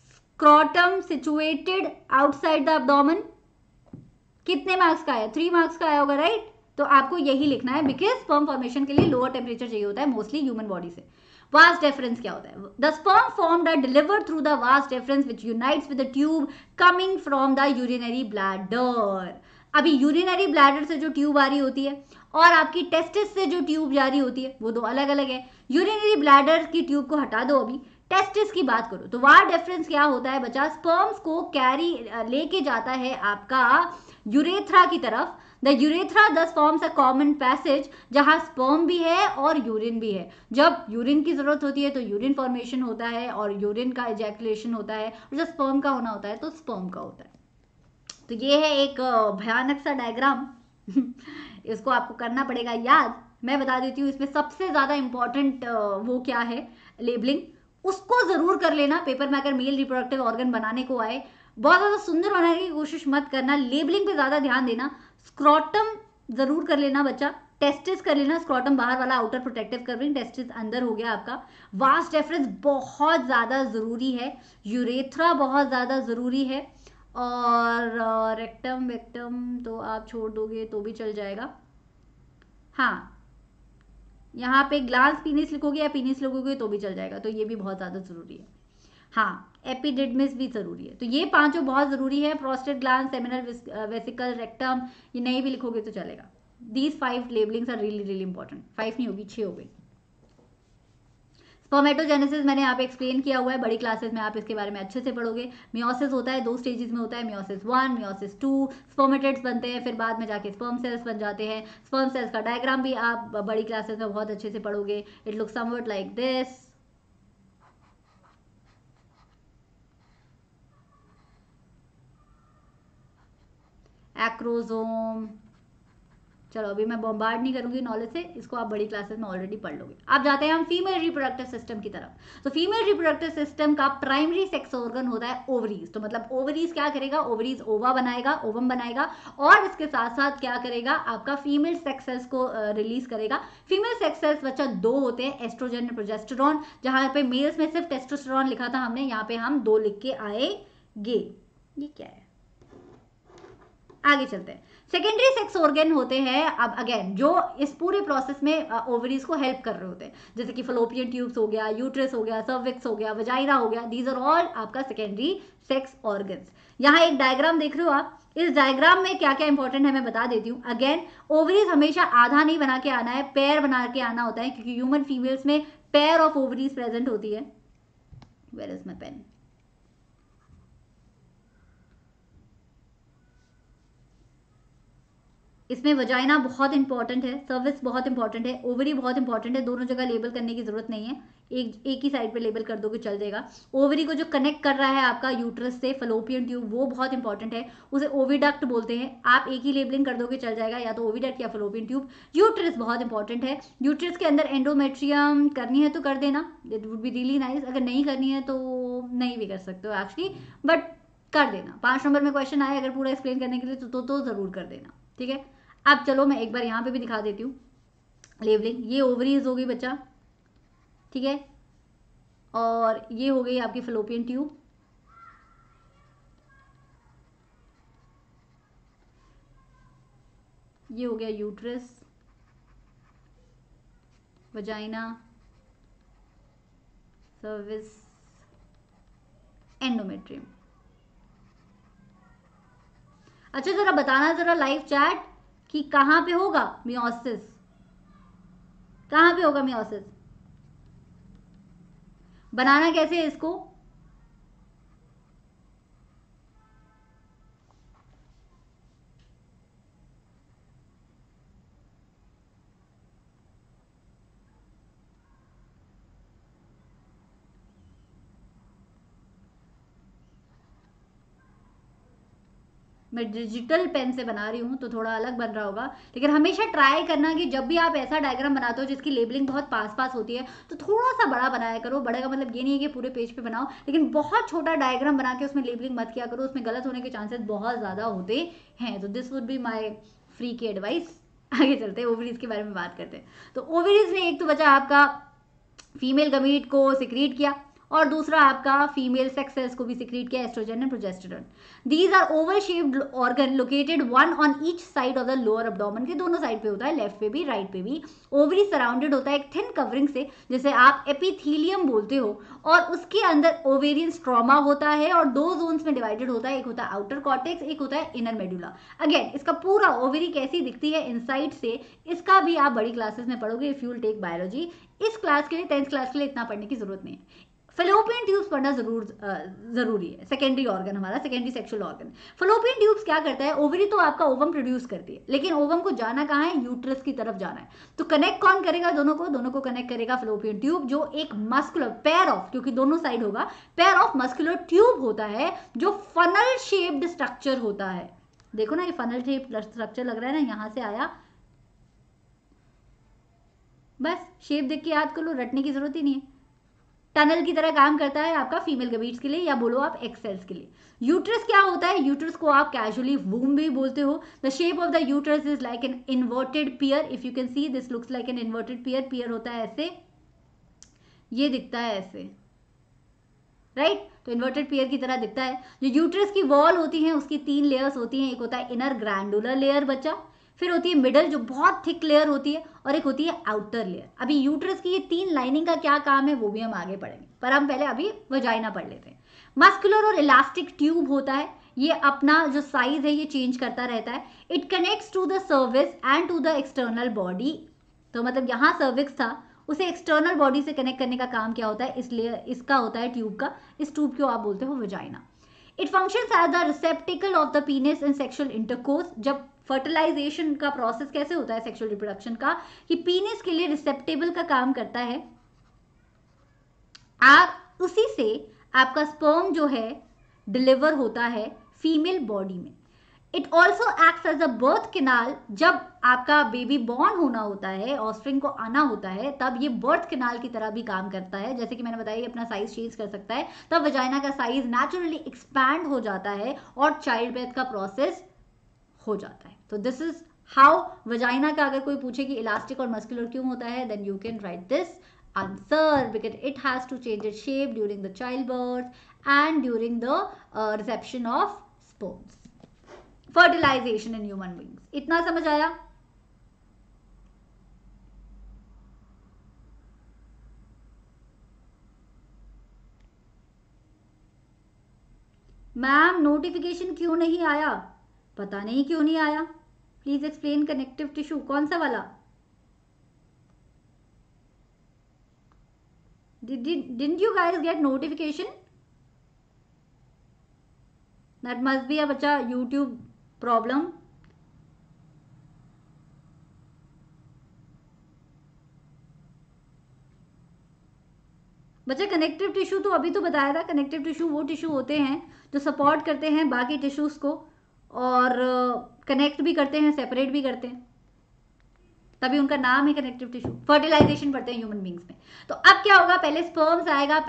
scrotum situated outside the abdomen? कितने मार्क्स का आया? 3 मार्क्स का आया होगा, राइट? तो आपको यही लिखना है, बिकॉज स्पर्म फॉर्मेशन के लिए लोअर टेम्परेचर चाहिए होता है मोस्टली ह्यूमन बॉडी से। Vas deferens क्या होता है? The sperm formed are delivered through the vas deferens which unites with the tube coming from the urinary bladder. अभी urinary bladder से जो tube आ रही होती है और आपकी testis से जो tube जा रही होती है वो दो अलग अलग है। urinary bladder की tube को हटा दो, अभी टेस्टिस की बात करो। तो vas deferens क्या होता है बच्चा? स्पर्म्स को कैरी लेके जाता है आपका यूरेथ्रा की तरफ। The urethra thus forms a common passage, जहाँ स्पर्म भी है और यूरिन भी है। जब यूरिन की जरूरत होती है तो यूरिन फॉर्मेशन होता है और यूरिन का इजैकुलेशन होता है, और जब स्पर्म का होना होता है तो स्पर्म का होता है। तो ये है एक भयानक सा डायग्राम इसको आपको करना पड़ेगा याद। मैं बता देती हूँ इसमें सबसे ज्यादा इम्पोर्टेंट वो क्या है, लेबलिंग, उसको जरूर कर लेना पेपर में अगर मेल रिप्रोडक्टिव ऑर्गन बनाने को आए। बहुत ज़्यादा सुंदर बनाने की कोशिश मत करना, लेबलिंग पे ज़्यादा ध्यान देना। स्क्रॉटम जरूर कर लेना बच्चा, टेस्टिस कर लेना, स्क्रॉटम बाहर वाला आउटर प्रोटेक्टिव कवरिंग, टेस्टिस अंदर हो गया आपका। वास डेफरेंस बहुत ज़्यादा ज़रूरी है, यूरेथ्रा बहुत ज़्यादा ज़रूरी है, और रेक्टम वेक्टम तो आप छोड़ दोगे तो भी चल जाएगा। हाँ, यहाँ पे ग्लांस पीनिस लिखोगे या पीनिस लिखोगे तो भी चल जाएगा, तो ये भी बहुत ज़्यादा ज़रूरी है। हाँ, एपिडिडमिस भी जरूरी है। तो ये पांचों बहुत जरूरी है, prostate gland, seminal vesicle, rectum, ये नहीं भी लिखोगे तो चलेगा। These 5 labellings are really really important. 5 नहीं होगी, 6 हो गई। स्पर्मेटोजेनेसिस मैंने यहाँ पे एक्सप्लेन किया हुआ है, बड़ी क्लासेस में आप इसके बारे में अच्छे से पढ़ोगे। मियोसिस होता है, 2 स्टेजेस में होता है, मियोसिस 1, मियोसिस 2, स्पर्मेटेड्स बनते हैं, फिर बाद में जाके स्पर्म सेल्स बन जाते हैं। स्पर्म सेल्स का डायग्राम भी आप बड़ी क्लासेस में बहुत अच्छे से पढ़ोगे। It looks somewhat like this. Acrosome, चलो अभी मैं बॉम्बार्ड नहीं करूंगी नॉलेज से, इसको आप बड़ी क्लासेस में ऑलरेडी पढ़ लोगे। आप जाते हैं हम फीमेल रिप्रोडक्टिव सिस्टम की तरफ। तो फीमेल रिप्रोडक्टिव सिस्टम का प्राइमरी सेक्स ऑर्गन होता है ओवरीज। तो मतलब ओवरीज क्या करेगा, ओवरीज ओवा बनाएगा, ओवम बनाएगा, और इसके साथ साथ क्या करेगा, आपका फीमेल सेक्स सेल्स को रिलीज करेगा। फीमेल सेक्स सेल्स बच्चा दो होते हैं, एस्ट्रोजन एंड प्रोजेस्टेरॉन। जहां पे मेल्स में सिर्फ टेस्टोस्टेरॉन लिखा था हमने, यहाँ पे हम दो लिख के आएंगे। ये क्या है, आगे चलते हैं। सेकेंडरी सेक्स ऑर्गन होते हैं अब अगेन जो इस पूरे प्रोसेस में ओवरीज को हेल्प कर रहे होते हैं, जैसे कि फलोपियन ट्यूब्स हो गया, यूट्रस हो गया, सर्विक्स हो गया, वजाइना हो गया। दीज आर ऑल आपका सेकेंडरी सेक्स ऑर्गन्स। यहाँ एक डायग्राम देख रहे हो आप, इस डायग्राम में क्या क्या इंपॉर्टेंट है मैं बता देती हूँ। अगेन ओवरीज हमेशा आधा नहीं बना के आना है, पेयर बना के आना होता है, क्योंकि ह्यूमन फीमेल्स में पेयर ऑफ ओवरीज प्रेजेंट होती है। Where is my pen? इसमें वजाइना बहुत इंपॉर्टेंट है, सर्विक्स बहुत इंपॉर्टेंट है, ओवरी बहुत इंपॉर्टेंट है। दोनों जगह लेबल करने की जरूरत नहीं है, एक ही साइड पे लेबल कर दोगे चल जाएगा। ओवरी को जो कनेक्ट कर रहा है आपका यूट्रस से फलोपियन ट्यूब, वो बहुत इंपॉर्टेंट है, उसे ओविडक्ट बोलते हैं। आप एक ही लेबलिंग कर दोगे चल जाएगा, या तो ओविडक्ट या फलोपियन ट्यूब। यूट्रस बहुत इंपॉर्टेंट है, यूट्रस के अंदर एंडोमेट्रियम करनी है तो कर देना, it would be really nice. अगर नहीं करनी है तो नहीं भी कर सकते हो एक्चुअली, बट कर देना। 5 नंबर में क्वेश्चन आए अगर पूरा एक्सप्लेन करने के लिए तो जरूर कर देना, ठीक है। अब चलो मैं एक बार यहाँ पे भी दिखा देती हूँ लेबलिंग। ये ओवरीज हो गई बच्चा, ठीक है, और ये हो गई आपकी फलोपियन ट्यूब। ये हो गया यूट्रस, वजाइना, सर्विस, एंडोमेट्रियम। अच्छा जरा बताना जरा लाइव चैट कि कहाँ पे होगा मियोसिस, कहाँ पे होगा मियोसिस, बनाना कैसे है इसको। मैं डिजिटल पेन से बना रही हूँ तो थोड़ा अलग बन रहा होगा, लेकिन हमेशा ट्राई करना कि जब भी आप ऐसा डायग्राम बनाते हो जिसकी लेबलिंग बहुत पास होती है तो थोड़ा सा बड़ा बनाया करो। बड़े का मतलब ये नहीं है कि पूरे पेज पे बनाओ, लेकिन बहुत छोटा डायग्राम बना के उसमें लेबलिंग मत किया करो, उसमें गलत होने के चांसेस बहुत ज़्यादा होते हैं। तो this would be my free की एडवाइस। आगे चलते हैं, ओवरीज के बारे में बात करते हैं। तो ओवरीज ने एक तो बचा आपका फीमेल गमीट को सिक्रीट किया, और दूसरा आपका फीमेल सेक्स सेल्स को भी सिक्रीट किया, oestrogen and progesterone. These are oval shaped organ located one on each side of the lower abdomen के दोनों साइड पे होता है, लेफ्ट पे भी राइट पे भी। ओवरी सराउंडेड होता है एक थिन कवरिंग से जिसे आप एपिथीलियम बोलते हो, और उसके अंदर ओवेरियन स्ट्रोमा होता है और 2 जोन्स में डिवाइडेड होता है, एक होता है आउटर कॉर्टेक्स, एक होता है इनर मेडुला। अगेन इसका पूरा ओवरी कैसी दिखती है इनसाइड से, इसका भी आप बड़ी क्लासेस में पढ़ोगे if you will take biology. इस क्लास के लिए 10th क्लास के लिए इतना पढ़ने की जरूरत नहीं है। फलोपियन ट्यूब्स पढ़ना जरूरी है, सेकेंडरी ऑर्गन हमारा, secondary sexual organ. Fallopian tubes क्या करता है, ओवरी तो आपका ओवम प्रोड्यूस करती है, लेकिन ओवम को जाना कहाँ है, यूट्रस की तरफ जाना है। तो कनेक्ट कौन करेगा दोनों को, दोनों को कनेक्ट करेगा फलोपियन ट्यूब, जो एक मस्कुलर पेयर ऑफ, क्योंकि दोनों साइड होगा, पेयर ऑफ मस्कुलर ट्यूब होता है जो फनल शेप्ड स्ट्रक्चर होता है। देखो ना ये फनल शेप्ड स्ट्रक्चर लग रहा है ना, यहाँ से आया, बस शेप देख के याद कर लो, रटने की जरूरत ही नहीं है। टनल की तरह काम करता है आपका फीमेल गमीट्स के लिए, या बोलो आप एक्स सेल्स के लिए। यूट्रस क्या होता है, यूट्रस को आप कैजुअली वूम भी बोलते हो। The shape of the uterus is like an inverted pear, if you can see this looks like an inverted pear. Pear होता है ऐसे, ये दिखता है ऐसे, राइट तो इन्वर्टेड पियर की तरह दिखता है। जो यूट्रस की वॉल होती है उसकी 3 लेयर्स होती हैं, एक होता है इनर ग्रैंडुलर लेयर बच्चा, फिर होती है मिडल जो बहुत थिक लेयर होती है, और एक होती है आउटर लेयर। अभी यूट्रस की ये 3 लाइनिंग का क्या काम है वो भी हम आगे पढ़ेंगे, पर हम पहले अभी वजाइना पढ़ लेते हैं। मस्कुलर और इलास्टिक ट्यूब होता है, ये अपना जो साइज है ये चेंज करता रहता है। It connects to the cervix and to the external body. तो मतलब यहाँ सर्विक्स था, उसे एक्सटर्नल बॉडी से कनेक्ट करने का काम क्या होता है, इसलिए इसका होता है ट्यूब का। इस ट्यूब को आप बोलते हो vagina. It functions as the receptacle of the penis in sexual intercourse. जब फर्टिलाइजेशन का प्रोसेस कैसे होता है सेक्सुअल रिप्रोडक्शन का, कि पीनिस के लिए रिसेप्टेबल का काम करता है। आप उसी से आपका स्पर्म जो है डिलीवर होता है फीमेल बॉडी में। It also acts as a birth canal. जब आपका बेबी बॉर्न होना होता है, ऑस्प्रिंग को आना होता है, तब ये बर्थ कैनाल की तरह भी काम करता है. जैसे कि मैंने बताया, ये अपना साइज चेंज कर सकता है, तब वजाइना का साइज नेचुरली एक्सपैंड हो जाता है और चाइल्ड बर्थ का प्रोसेस हो जाता है. तो दिस इज हाउ वजाइना का, अगर कोई पूछे कि इलास्टिक और मस्कुलर क्यों होता है, then you can write this answer because it has to change its shape during the childbirth and during the reception of sperms. Fertilization in human beings. इतना समझ आया? मैम नोटिफिकेशन क्यों नहीं आया? पता नहीं क्यों नहीं आया. प्लीज एक्सप्लेन कनेक्टिव टिश्यू कौन सा वाला. Didn't you guys get notification? That must be a bacha YouTube problem. बच्चे कनेक्टिव टिश्यू तो अभी तो बताया था, कनेक्टिव टिश्यू वो टिश्यू होते हैं जो सपोर्ट करते हैं बाकी टिश्यूज को और कनेक्ट भी करते हैं, सेपरेट भी करते हैं, तभी उनका नाम है कनेक्टिव टिश्यू. फर्टिलाइजेशन पढ़ते हैं ह्यूमन बींग्स में. तो अब क्या होगा, पहले स्पर्म्स आएगा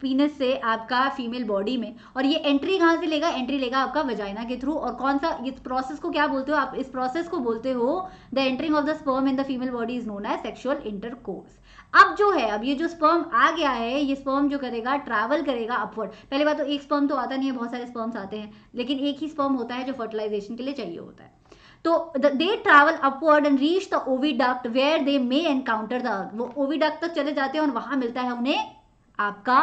पीनस से आपका फीमेल बॉडी में, और ये एंट्री कहाँ से लेगा, एंट्री लेगा आपका वजाइना के थ्रू. और कौन सा, इस प्रोसेस को क्या बोलते हो आप, इस प्रोसेस को बोलते हो the entering of the sperm in the female body is known as sexual intercourse. अब जो है, अब ये जो स्पर्म आ गया है, ये स्पर्म जो करेगा ट्रैवल करेगा अपवर्ड. पहली बात तो एक स्पर्म तो आता नहीं है, बहुत सारे स्पर्म्स आते हैं, लेकिन एक ही स्पर्म होता है जो फर्टिलाइजेशन के लिए चाहिए होता है. तो they travel upward and reach the oviduct where they may encounter the egg. वो ओविडक्ट तक चले जाते हैं और वहां मिलता है उन्हें आपका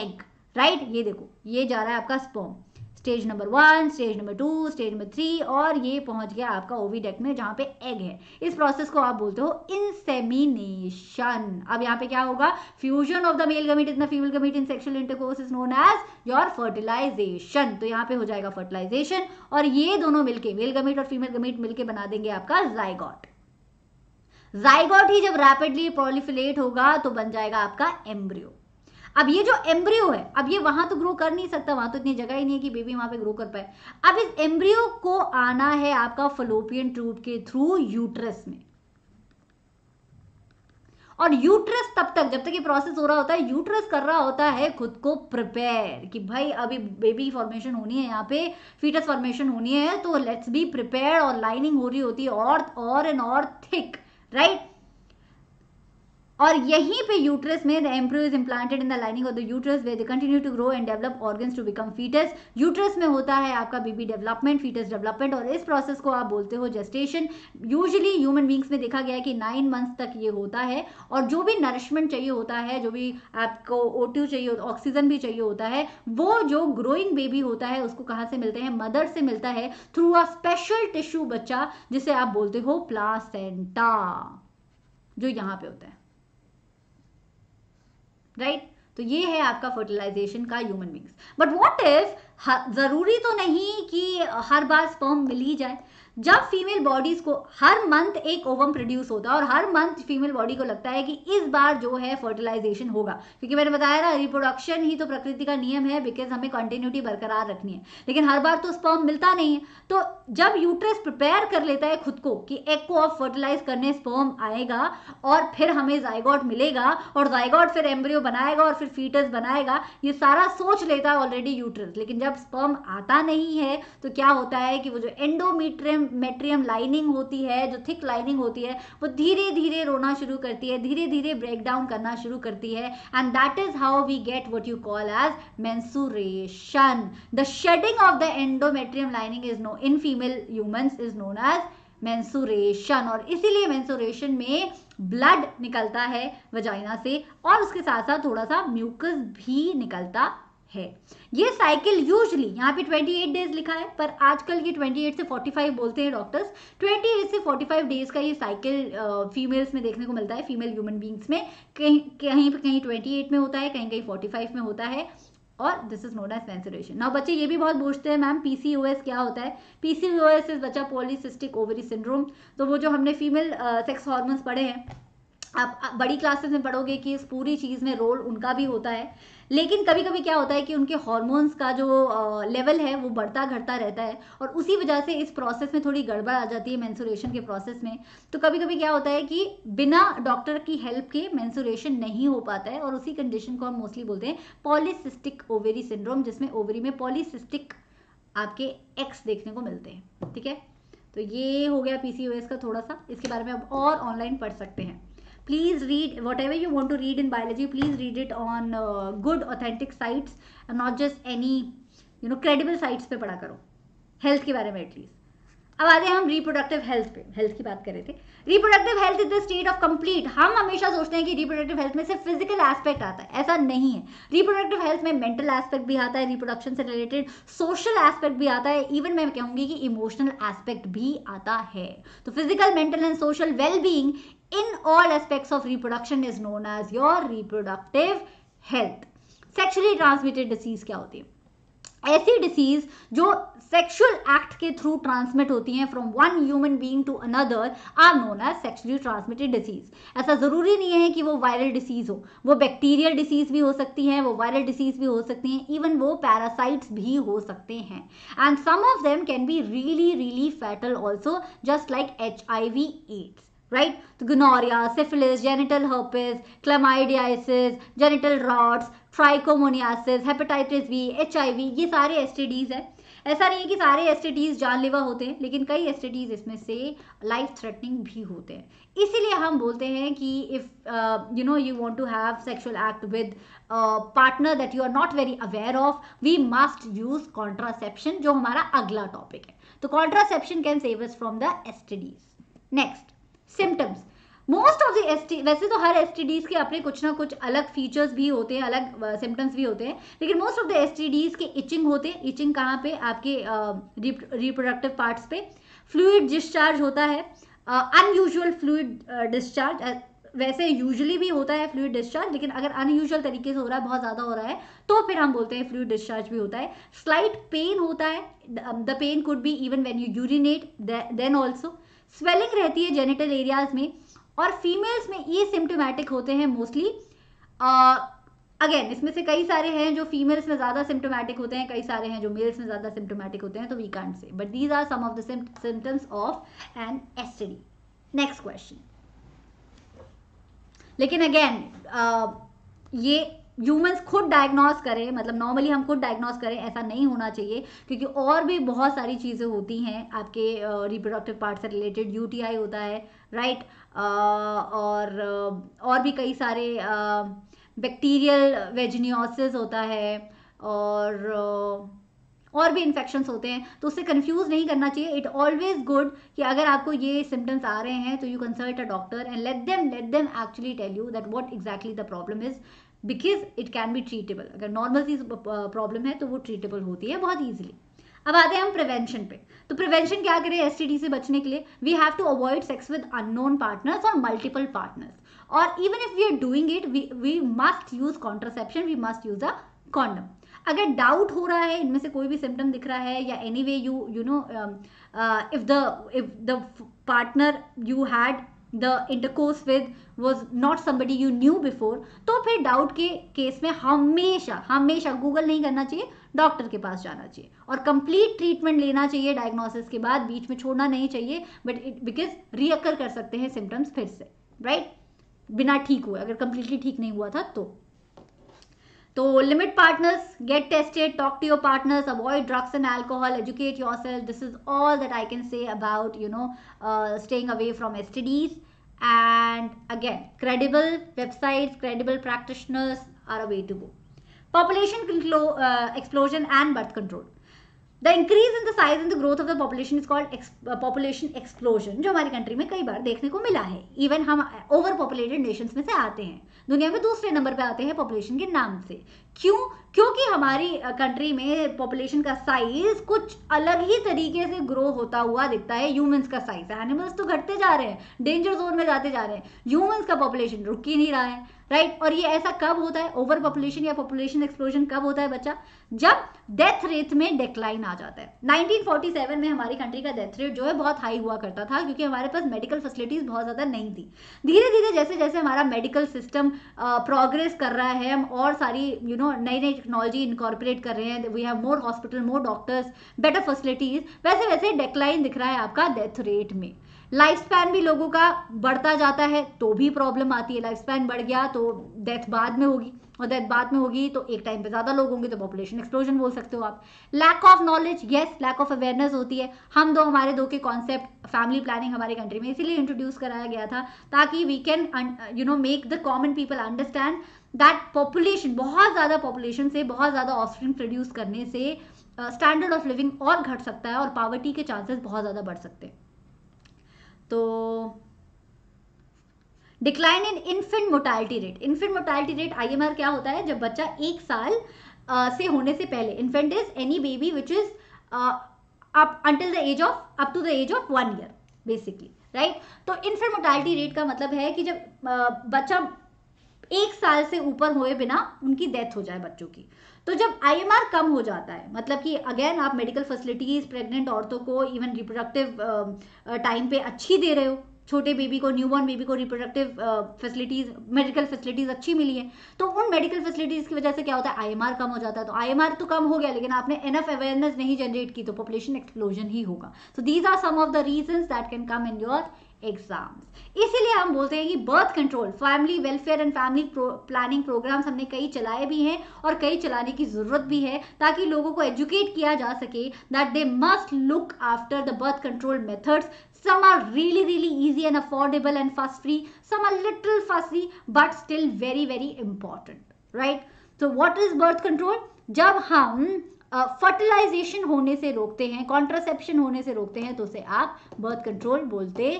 एग, राइट. ये देखो, ये जा रहा है आपका sperm, stage number 1, stage number 2, stage number 3, और ये पहुंच गया आपका ओविडक्ट में जहां पे एग है. इस प्रोसेस को आप बोलते हो इंसेमिनेशन. अब यहाँ पे क्या होगा, fusion of the male gamete in the female gamete in sexual intercourse is known as your fertilisation. तो यहाँ पे हो जाएगा फर्टिलाइजेशन, और ये दोनों मिलके, मेल गमीट और फीमेल गमीट मिलके बना देंगे आपका जाइगोट. जाइगोट ही जब रैपिडली प्रोलिफिलेट होगा तो बन जाएगा आपका एम्ब्रियो. अब ये जो एम्ब्रियो है, अब ये वहां तो ग्रो कर नहीं सकता, वहां तो इतनी जगह ही नहीं है कि बेबी वहां पे ग्रो कर पाए. अब इस एम्ब्रियो को आना है आपका फलोपियन ट्यूब के थ्रू यूट्रस में, और यूट्रस तब तक, जब तक ये प्रोसेस हो रहा होता है, यूट्रस कर रहा होता है खुद को प्रिपेयर कि भाई अभी बेबी फॉर्मेशन होनी है, यहाँ पे फीटस फॉर्मेशन होनी है, तो लेट्स बी प्रिपेयर. और लाइनिंग हो रही होती है और एंड और थिक, राइट. और यहीं पे यूट्रस में the embryo is implanted in the lining of the uterus where they continue to grow and develop organs to become foetus. Uterus में होता है आपका बेबी डेवलपमेंट, फीटस डेवलपमेंट, और इस प्रोसेस को आप बोलते हो जेस्टेशन. यूजुअली ह्यूमन बींग्स में देखा गया है कि 9 मंथ्स तक ये होता है, और जो भी नरिशमेंट चाहिए होता है, जो भी आपको O2 चाहिए, ऑक्सीजन भी चाहिए होता है, वो जो ग्रोइंग बेबी होता है उसको कहाँ से मिलते हैं, मदर से मिलता है थ्रू अ स्पेशल टिश्यू बच्चा जिसे आप बोलते हो प्लासेंटा, जो यहाँ पे होता है, राइट तो ये है आपका फर्टिलाइजेशन का human beings. But what if, जरूरी तो नहीं कि हर बार स्पर्म मिल ही जाए. जब फीमेल बॉडीज को हर मंथ एक ओवम प्रोड्यूस होता है और हर मंथ फीमेल बॉडी को लगता है कि इस बार जो है फर्टिलाइजेशन होगा, क्योंकि मैंने बताया ना रिप्रोडक्शन ही तो प्रकृति का नियम है, बिकॉज हमें कंटिन्यूटी बरकरार रखनी है, लेकिन हर बार तो स्पर्म मिलता नहीं है. तो जब यूट्रस प्रिपेयर कर लेता है खुद को कि एग को अब फर्टिलाइज करने स्पर्म आएगा और फिर हमें जाइगोट मिलेगा, और जाइगोट फिर एम्ब्रियो बनाएगा और फिर फीटस बनाएगा, ये सारा सोच लेता है ऑलरेडी यूट्रस. लेकिन जब स्पर्म आता नहीं है तो क्या होता है कि वो जो एंडोमेट्रियम लाइनिंग होती है, जो थिक लाइनिंग होती है, वो धीरे धीरे रोना शुरू करती है, धीरे धीरे ब्रेकडाउन करना शुरू करती है. And that is how we get what you call as menstruation. The shedding of the endometrium lining is no in female humans is known as menstruation. और इसीलिए मेंसुरेशन में ब्लड निकलता है वजाइना से, और उसके साथ साथ थोड़ा सा म्यूकस भी निकलता है. ये साइकिल यूजुअली यहाँ पे 28 डेज लिखा है, पर आजकल ये 28 से 45 बोलते हैं डॉक्टर्स. 28 से 45 डेज का ये साइकिल फीमेल्स में देखने को मिलता है, फीमेल ह्यूमन बींग्स में. कहीं 28 में होता है, कहीं कहीं 45 में होता है, और this is known as menstruation. Now बच्चे ये भी बहुत पूछते हैं, मैम पीसीओएस क्या होता है? पीसीओएस इज बच्चा पॉलीसिस्टिक ओवरी सिंड्रोम. तो वो जो हमने फीमेल सेक्स हॉर्मोन्स पढ़े हैं, आप बड़ी क्लासेस में पढ़ोगे कि इस पूरी चीज़ में रोल उनका भी होता है, लेकिन कभी कभी क्या होता है कि उनके हार्मोन्स का जो लेवल है वो बढ़ता घटता रहता है और उसी वजह से इस प्रोसेस में थोड़ी गड़बड़ आ जाती है मेंस्ट्रुएशन के प्रोसेस में। तो कभी कभी क्या होता है कि बिना डॉक्टर की हेल्प के मेंस्ट्रुएशन नहीं हो पाता है और उसी कंडीशन को हम मोस्टली बोलते हैं पॉलीसिस्टिक ओवेरी सिंड्रोम, जिसमें ओवरी में पॉलीसिस्टिक आपके एक्स देखने को मिलते हैं। ठीक है, तो ये हो गया PCOS का थोड़ा सा, इसके बारे में आप और ऑनलाइन पढ़ सकते हैं। Please read whatever you want to read in biology. Please read it on good authentic sites and not just any credible sites पे पढ़ा करो health के बारे में at least। अब आ रहे हम reproductive health पे, health की बात कर रहे थे। Reproductive health is the state of complete, हम हमेशा सोचते हैं कि reproductive health में सिर्फ physical aspect आता है, ऐसा नहीं है। Reproductive health में mental aspect भी आता है, reproduction से related social aspect भी आता है, even मैं कहूँगी कि emotional aspect भी आता है। तो physical, mental and social well-being in all aspects of reproduction is known as your reproductive health। Sexually transmitted disease क्या होती है? ऐसी disease जो sexual act के through transmit होती हैं from one human being to another are known as sexually transmitted disease। ऐसा ज़रूरी नहीं है कि वो viral disease हो, वो bacterial disease भी हो सकती है, वो viral disease भी हो सकती हैं, even वो parasites भी हो सकते हैं। And some of them can be really really fatal also, just like HIV/AIDS। Right, तो gonorrhoea, syphilis, genital herpes, chlamydiasis, genital warts, trichomoniasis, hepatitis B, HIV, ये सारे STDs है। ऐसा नहीं है कि सारे STDs जानलेवा होते हैं, लेकिन कई STDs इसमें से लाइफ थ्रेटनिंग भी होते हैं। इसीलिए हम बोलते हैं कि if you want to have sexual act with partner that you are not very aware of, we must use contraception, जो हमारा अगला टॉपिक है। तो contraception can save us from the STDs। Next, symptoms. Most of the वैसे तो हर STDs के अपने कुछ ना कुछ अलग फीचर्स भी होते हैं, अलग सिम्टम्स भी होते हैं, लेकिन मोस्ट ऑफ द STDs के इचिंग होते हैं। इचिंग कहाँ पे? आपके रिप्रोडक्टिव पार्ट्स पे। फ्लूइड डिस्चार्ज होता है, अनयूजुअल फ्लूइड डिस्चार्ज, वैसे यूजुअली भी होता है फ्लूइड डिस्चार्ज, लेकिन अगर अनयूजुअल तरीके से हो रहा है, बहुत ज़्यादा हो रहा है, तो फिर हम बोलते हैं फ्लूइड डिस्चार्ज भी होता है। स्लाइट पेन होता है, the pain could be even when you urinate, then also swelling रहती है जेनिटल एरियाज में। और फीमेल्स में ये सिम्टोमेटिक होते हैं मोस्टली। अगेन इसमें से कई सारे हैं जो फीमेल्स में ज़्यादा सिम्टोमेटिक होते हैं, कई सारे हैं जो मेल्स में ज़्यादा सिम्टोमेटिक होते हैं, तो we can't say, but these are some of the symptoms of an STD। Next question, लेकिन अगेन ये ह्यूमन्स खुद डायग्नोस करें, मतलब नॉर्मली हम खुद डायग्नोस करें, ऐसा नहीं होना चाहिए, क्योंकि और भी बहुत सारी चीज़ें होती हैं आपके रिप्रोडक्टिव पार्ट से रिलेटेड। UTI होता है, राइट, और भी कई सारे, बैक्टीरियल वेजिनियोसिस होता है, और भी इन्फेक्शंस होते हैं, तो उससे कंफ्यूज नहीं करना चाहिए। इट ऑलवेज गुड कि अगर आपको ये सिम्टम्स आ रहे हैं तो you consult a doctor and let them actually tell you that what exactly the problem is, because it can be treatable. अगर नॉर्मल सी प्रॉब्लम है तो वो ट्रीटेबल होती है बहुत ईजिली। अब आते हैं हम प्रिवेंशन पे। तो प्रिवेंशन क्या करें STD से बचने के लिए? We have to avoid sex with unknown partners और मल्टीपल पार्टनर्स, और even if we are doing it, we must use contraception, we must use a condom. अगर डाउट हो रहा है, इनमें से कोई भी सिम्टम दिख रहा है, या any way you know if the partner you had the intercourse with was not somebody you knew before, तो फिर डाउट के केस में हमेशा गूगल नहीं करना चाहिए, डॉक्टर के पास जाना चाहिए और कंप्लीट ट्रीटमेंट लेना चाहिए डायग्नोसिस के बाद, बीच में छोड़ना नहीं चाहिए, बट बिकॉज रिअकर कर सकते हैं सिम्टम्स फिर से, राइट, बिना ठीक हुए, अगर कंप्लीटली ठीक नहीं हुआ था तो limit partners, get tested, talk to your partners, avoid drugs and alcohol, educate yourself. This is all that I can say about staying away from STDs, and again credible websites, credible practitioners are a way to go. Population explosion and birth control. The increase in the size and the growth of the population is called population explosion, जो हमारी country में कई बार देखने को मिला है। Even हम over populated Nations में से आते हैं, दुनिया में दूसरे नंबर पे आते हैं पॉपुलेशन के नाम से। क्यों? क्योंकि हमारी कंट्री में पॉपुलेशन का साइज कुछ अलग ही तरीके से ग्रो होता हुआ दिखता है। ह्यूमंस का साइज, एनिमल्स तो घटते जा रहे हैं, डेंजर जोन में जाते जा रहे हैं, ह्यूमंस का पॉपुलेशन रुक ही नहीं रहा है। राइट। और ये ऐसा कब होता है, ओवर पॉपुलेशन या पॉपुलेशन एक्सप्लोजन कब होता है बच्चा, जब डेथ रेट में डिक्लाइन आ जाता है। 1947 में हमारी कंट्री का डेथ रेट जो है बहुत हाई हुआ करता था, क्योंकि हमारे पास मेडिकल फैसिलिटीज बहुत ज़्यादा नहीं थी। धीरे धीरे जैसे जैसे हमारा मेडिकल सिस्टम प्रोग्रेस कर रहा है, हम और सारी नई नई टेक्नोलॉजी इनकॉर्पोरेट कर रहे हैं, we have more hospital, more doctors, better facilities, वैसे वैसे डिक्लाइन दिख रहा है आपका डेथ रेट में। लाइफ स्पैन भी लोगों का बढ़ता जाता है, तो भी प्रॉब्लम आती है। लाइफ स्पैन बढ़ गया तो डेथ बाद में होगी, और डेथ बाद में होगी तो एक टाइम पे ज़्यादा लोग होंगे, तो पॉपुलेशन एक्सप्लोजन बोल सकते हो आप। Lack of knowledge, yes, lack of awareness होती है। हम दो हमारे दो के कॉन्सेप्ट फैमिली प्लानिंग हमारे कंट्री में इसीलिए इंट्रोड्यूस कराया गया था, ताकि we can make the common people understand that population, बहुत ज़्यादा पॉपुलेशन से, बहुत ज़्यादा ऑफस्प्रिंग प्रोड्यूस करने से स्टैंडर्ड ऑफ लिविंग और घट सकता है और पॉवर्टी के चांसेस बहुत ज़्यादा बढ़ सकते हैं। तो decline in infant mortality rate, infant mortality rate IMR क्या होता है, जब बच्चा 1 साल से होने से पहले, infant is any baby which is up to the age of 1 year basically, right. तो इन्फेंट मोर्टालिटी रेट का मतलब है कि जब बच्चा 1 साल से ऊपर होए बिना उनकी डेथ हो जाए बच्चों की। तो जब IMR कम हो जाता है, मतलब कि अगेन आप मेडिकल फैसिलिटीज़ प्रेग्नेंट औरतों को इवन रिप्रोडक्टिव टाइम पे अच्छी दे रहे हो, छोटे बेबी को, न्यूबॉर्न बेबी को रिप्रोडक्टिव फैसिलिटीज़, मेडिकल फैसिलिटीज़ अच्छी मिली है, तो उन मेडिकल फैसिलिटीज़ की वजह से क्या होता है, IMR कम हो जाता है। तो IMR तो कम हो गया, लेकिन आपने एनफ अवेयरनेस नहीं जनरेट की, तो पॉपुलेशन एक्सप्लोजन ही होगा। So these are some of the reasons that can come in your exams. इसीलिए हम बोलते हैं कि birth control, family welfare and family planning programmes हमने कई चलाए भी हैं और कई चलाने की ज़रूरत भी है, ताकि लोगों को एजुकेट किया जा सके that they must look after the birth control methods. Some are really really easy and affordable and fuss free, some are little fussy but still very very important, right? So what is birth control? जब हम fertilisation होने से रोकते हैं, contraception होने से रोकते हैं, तो उसे आप बर्थ कंट्रोल बोलते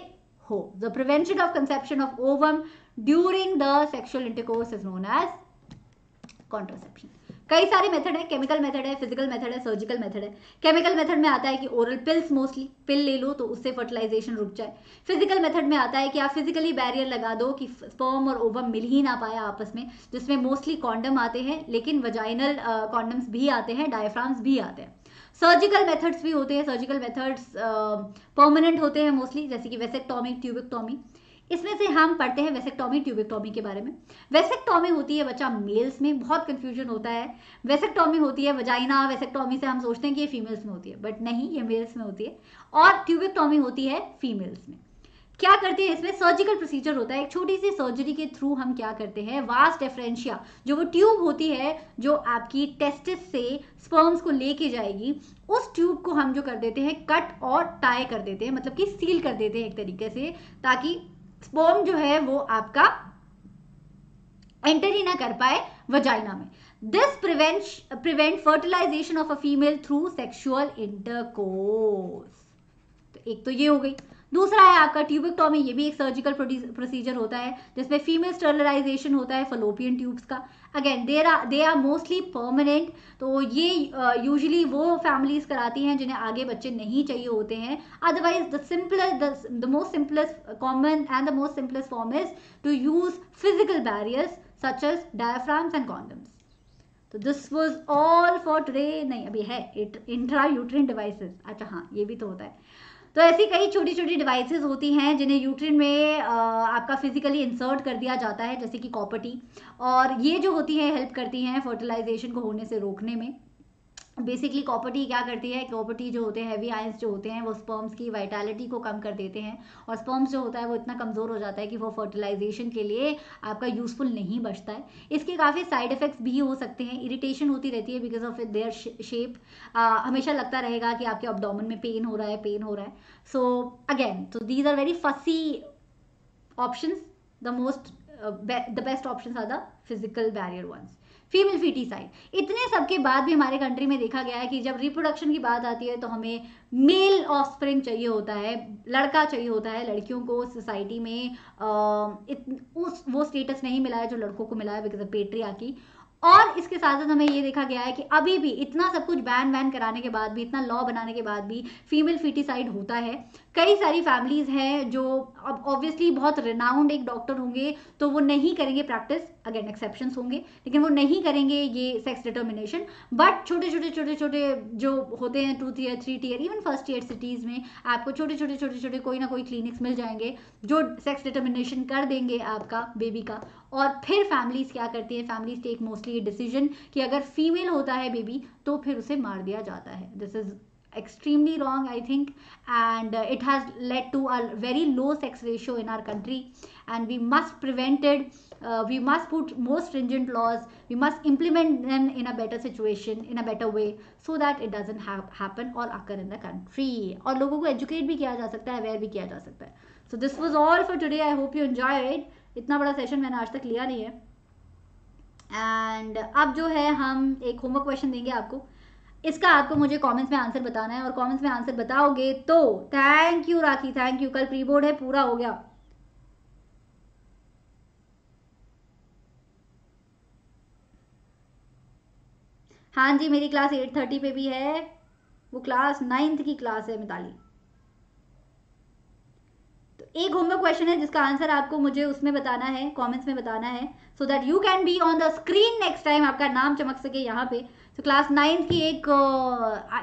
हो। The prevention of conception of ovum during the sexual intercourse is known as contraception. कई सारे मेथड है, केमिकल मेथड है, फिजिकल मेथड है, सर्जिकल मेथड है। केमिकल मेथड में आता है कि ओरल पिल्स, मोस्टली पिल ले लो तो उससे फर्टिलाइजेशन रुक जाए। फिजिकल मेथड में आता है कि आप फिजिकली बैरियर लगा दो कि स्पर्म और ओवम मिल ही ना पाया आपस में, जिसमें मोस्टली कॉन्डम आते हैं, लेकिन वजाइनल कॉन्डम्स भी आते हैं, डायफ्राम्स भी आते हैं। सर्जिकल मेथड्स भी होते हैं, सर्जिकल मेथड्स परमानेंट होते हैं मोस्टली, जैसे कि वेसेक्टॉमी, ट्यूबिक्टॉमी। इसमें से हम पढ़ते हैं वेसेक्टॉमी, ट्यूबिक्टॉमी के बारे में। वेसेक्टॉमी होती है बच्चा मेल्स में, बहुत कंफ्यूजन होता है। वेसेक्टॉमी होती है वजाइना, वेसेक्टॉमी से हम सोचते हैं कि ये फीमेल्स में होती है, बट नहीं, ये मेल्स में होती है। और ट्यूबिक्टॉमी होती है फीमेल्स में। क्या करते हैं इसमें, सर्जिकल प्रोसीजर होता है, एक छोटी सी सर्जरी के थ्रू हम क्या करते हैं, वास डिफरेंशिया जो वो ट्यूब होती है जो आपकी टेस्टिस से स्पर्म्स को लेके जाएगी, उस ट्यूब को हम जो कर देते हैं कट और टाई कर देते हैं, मतलब कि सील कर देते हैं एक तरीके से, ताकि स्पर्म जो है वो आपका एंटर ही ना कर पाए वजाइना में। This prevent fertilisation of a female through sexual intercourse. तो एक तो ये हो गई। दूसरा है आपका ट्यूबिक्टॉमी, ये भी एक सर्जिकल प्रोसीजर होता है जिसमें फीमेल स्टरलाइजेशन होता है फलोपियन ट्यूब्स का। Again they are mostly permanent, तो ये यूजुअली वो फैमिलीज कराती हैं जिन्हें आगे बच्चे नहीं चाहिए होते हैं। Otherwise the most simplest common and the most simplest form is to use physical barriers such as diaphragms and condoms. तो this was all for today. नहीं, अभी है इंट्रा यूट्रिन डिवाइसेस। अच्छा हाँ, ये भी तो होता है। तो ऐसी कई छोटी छोटी डिवाइसेस होती हैं जिन्हें यूट्रिन में आपका फिजिकली इंसर्ट कर दिया जाता है, जैसे कि कॉपर्टी, और ये जो होती है हेल्प करती हैं फर्टिलाइजेशन को होने से रोकने में। बेसिकली कॉपर्टी क्या करती है, कॉपर्टी जो होते हैं, हैवी आयंस जो होते हैं, वो स्पर्म्स की वाइटालिटी को कम कर देते हैं, और स्पर्म्स जो होता है वो इतना कमज़ोर हो जाता है कि वो फर्टिलाइजेशन के लिए आपका यूजफुल नहीं बचता है। इसके काफ़ी साइड इफेक्ट्स भी हो सकते हैं। इरिटेशन होती रहती है बिकॉज ऑफ देयर शेप। हमेशा लगता रहेगा कि आपके एब्डोमेन में पेन हो रहा है, पेन हो रहा है। सो अगेन, तो these are very fussy options. The most the best options are the physical barrier ones. Female foeticide, इतने सब के बाद भी हमारे कंट्री में देखा गया है कि जब रिप्रोडक्शन की बात आती है तो हमें मेल ऑफस्प्रिंग चाहिए होता है, लड़का चाहिए होता है। लड़कियों को सोसाइटी में वो स्टेटस नहीं मिला है जो लड़कों को मिला है बिकॉज ऑफ पेट्रियार्की। और इसके साथ साथ हमें ये देखा गया है कि अभी भी इतना सब कुछ बैन कराने के बाद भी, इतना लॉ बनाने के बाद भी फीमेल फीटिसाइड होता है। कई सारी फैमिलीज हैं जो अब ऑब्वियसली बहुत रिनाउंड एक डॉक्टर होंगे तो वो नहीं करेंगे प्रैक्टिस, अगेन एक्सेप्शंस होंगे, लेकिन वो नहीं करेंगे ये सेक्स डिटर्मिनेशन। बट छोटे छोटे छोटे छोटे जो होते हैं 2 tier 3 tier even first year cities में आपको छोटे छोटे कोई ना कोई क्लिनिक्स मिल जाएंगे जो सेक्स डिटर्मिनेशन कर देंगे आपका बेबी का। और फिर फैमिलीज क्या करती हैं, फैमिलीज टेक मोस्टली ये डिसीजन कि अगर फीमेल होता है बेबी तो फिर उसे मार दिया जाता है। This is extremely wrong, I think, and it has led to a very low sex ratio in our country, and we must prevent it. We must put more stringent laws. We must implement them in a better situation, in a better way, so that it doesn't happen or occur in the country. और लोगों को educate भी किया जा सकता है, aware भी किया जा सकता है. So this was all for today. I hope you enjoyed it. इतना बड़ा session मैंने आज तक लिया नहीं है. And अब जो है हम एक homework question देंगे आपको, इसका आपको मुझे कमेंट्स में आंसर बताना है। और कमेंट्स में आंसर बताओगे तो thank you Rakhi, thank you. कल प्री बोर्ड है, पूरा हो गया। हाँ जी, मेरी क्लास 8:30 पे भी है, वो क्लास 9th की क्लास है मिताली। एक होमवर्क क्वेश्चन है जिसका आंसर आपको मुझे उसमें बताना है, कमेंट्स में बताना है, so that you can be on the screen next time, आपका नाम चमक सके यहाँ पे। तो क्लास 9th की एक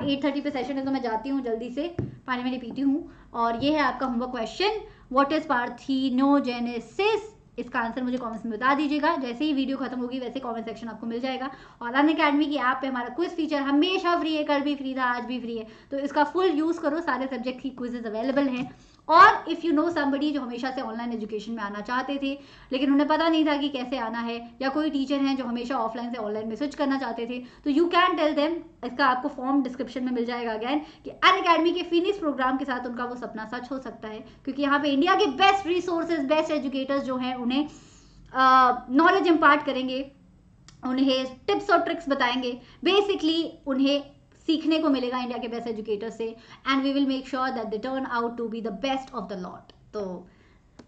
8:30 पे सेशन है, तो मैं जाती हूँ जल्दी से, पानी में पीती हूँ। और ये है आपका homework question, what is parthenogenesis. इसका आंसर मुझे कमेंट्स में बता दीजिएगा। जैसे ही वीडियो खत्म होगी वैसे कमेंट सेक्शन आपको मिल जाएगा। और अनअकैडमी की ऐप पे हमारा क्विज फीचर हमेशा फ्री है, कल भी फ्री था, आज भी फ्री है, तो इसका फुल यूज़ करो। सारे सब्जेक्ट की क्विजेज अवेलेबल हैं। और इफ़ यू नो समबडी जो हमेशा से ऑनलाइन एजुकेशन में आना चाहते थे लेकिन उन्हें पता नहीं था कि कैसे आना है, या कोई टीचर हैं जो हमेशा ऑफलाइन से ऑनलाइन में स्विच करना चाहते थे, तो यू कैन टेल देम। इसका आपको फॉर्म डिस्क्रिप्शन में मिल जाएगा अगैन, कि अनअकैडमी के फिनिश प्रोग्राम के साथ उनका वो सपना सच हो सकता है, क्योंकि यहाँ पे इंडिया के बेस्ट रिसोर्सेज, बेस्ट एजुकेटर्स जो हैं उन्हें नॉलेज इम्पार्ट करेंगे, उन्हें टिप्स और ट्रिक्स बताएंगे, बेसिकली उन्हें सीखने को मिलेगा इंडिया के बेस्ट एजुकेटर से। And we will make sure that they turn out to be the best of the lot. तो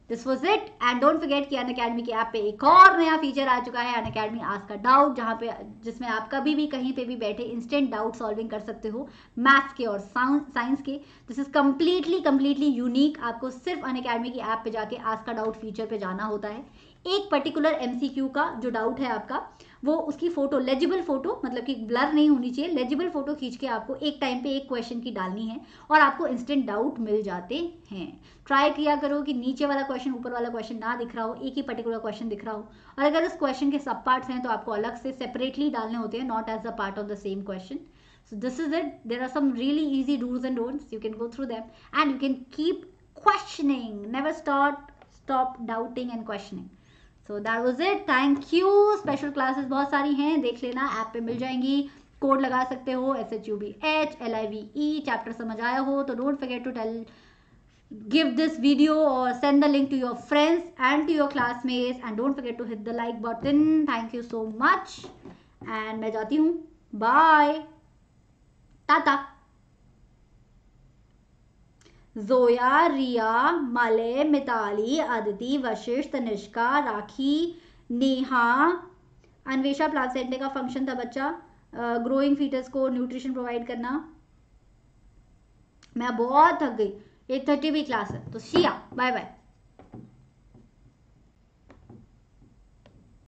this was it. And don't forget कि अनअकैडमी के ऐप पे एक और नया फीचर आ चुका है, अनअकैडमी आस्क अ डाउट, जहाँ पे जिसमें आप कभी भी कहीं पे भी बैठे इंस्टेंट डाउट सॉल्विंग कर सकते हो, मैथ्स के और साइंस के। This is completely unique. आपको सिर्फ अनअकैडमी की ऐप पे जाके आस्क अ डाउट फीचर पे जाना होता है। एक पर्टिकुलर एमसीक्यू का जो डाउट है आपका, वो उसकी फोटो, लेजिबल फोटो, मतलब कि ब्लर नहीं होनी चाहिए, लेजिबल फोटो खींच के आपको एक टाइम पे एक क्वेश्चन की डालनी है, और आपको इंस्टेंट डाउट मिल जाते हैं। ट्राई किया करो कि नीचे वाला क्वेश्चन, ऊपर वाला क्वेश्चन ना दिख रहा हो, एक ही पर्टिकुलर क्वेश्चन दिख रहा हो। और अगर उस क्वेश्चन के सब पार्ट्स हैं तो आपको अलग से सेपरेटली डालने होते हैं, not as a part of the same question. So this is it. There are some really easy rules and don'ts, you can go through them and you can keep questioning, never stop doubting and questioning. So that was it. Thank you. Special classes बहुत सारी हैं, देख लेना, app पे मिल जाएंगी। Code लगा सकते हो SHUBHLIVE। चैप्टर समझ आया हो तो don't forget to tell, give this video or send the link to your friends and to your classmates, and don't forget to hit the like button. Thank you so much, and मैं जाती हूँ, bye, tata। Zoya, Riya, Malay, Mitali, Aditi, Vashishtha, Tanishka, Rakhi, Neha, Anvesha. Placenta का function था बच्चा, growing foetus को nutrition provide करना। मैं बहुत थक गई, 8:30 भी क्लास है, तो शिया बाय बाय।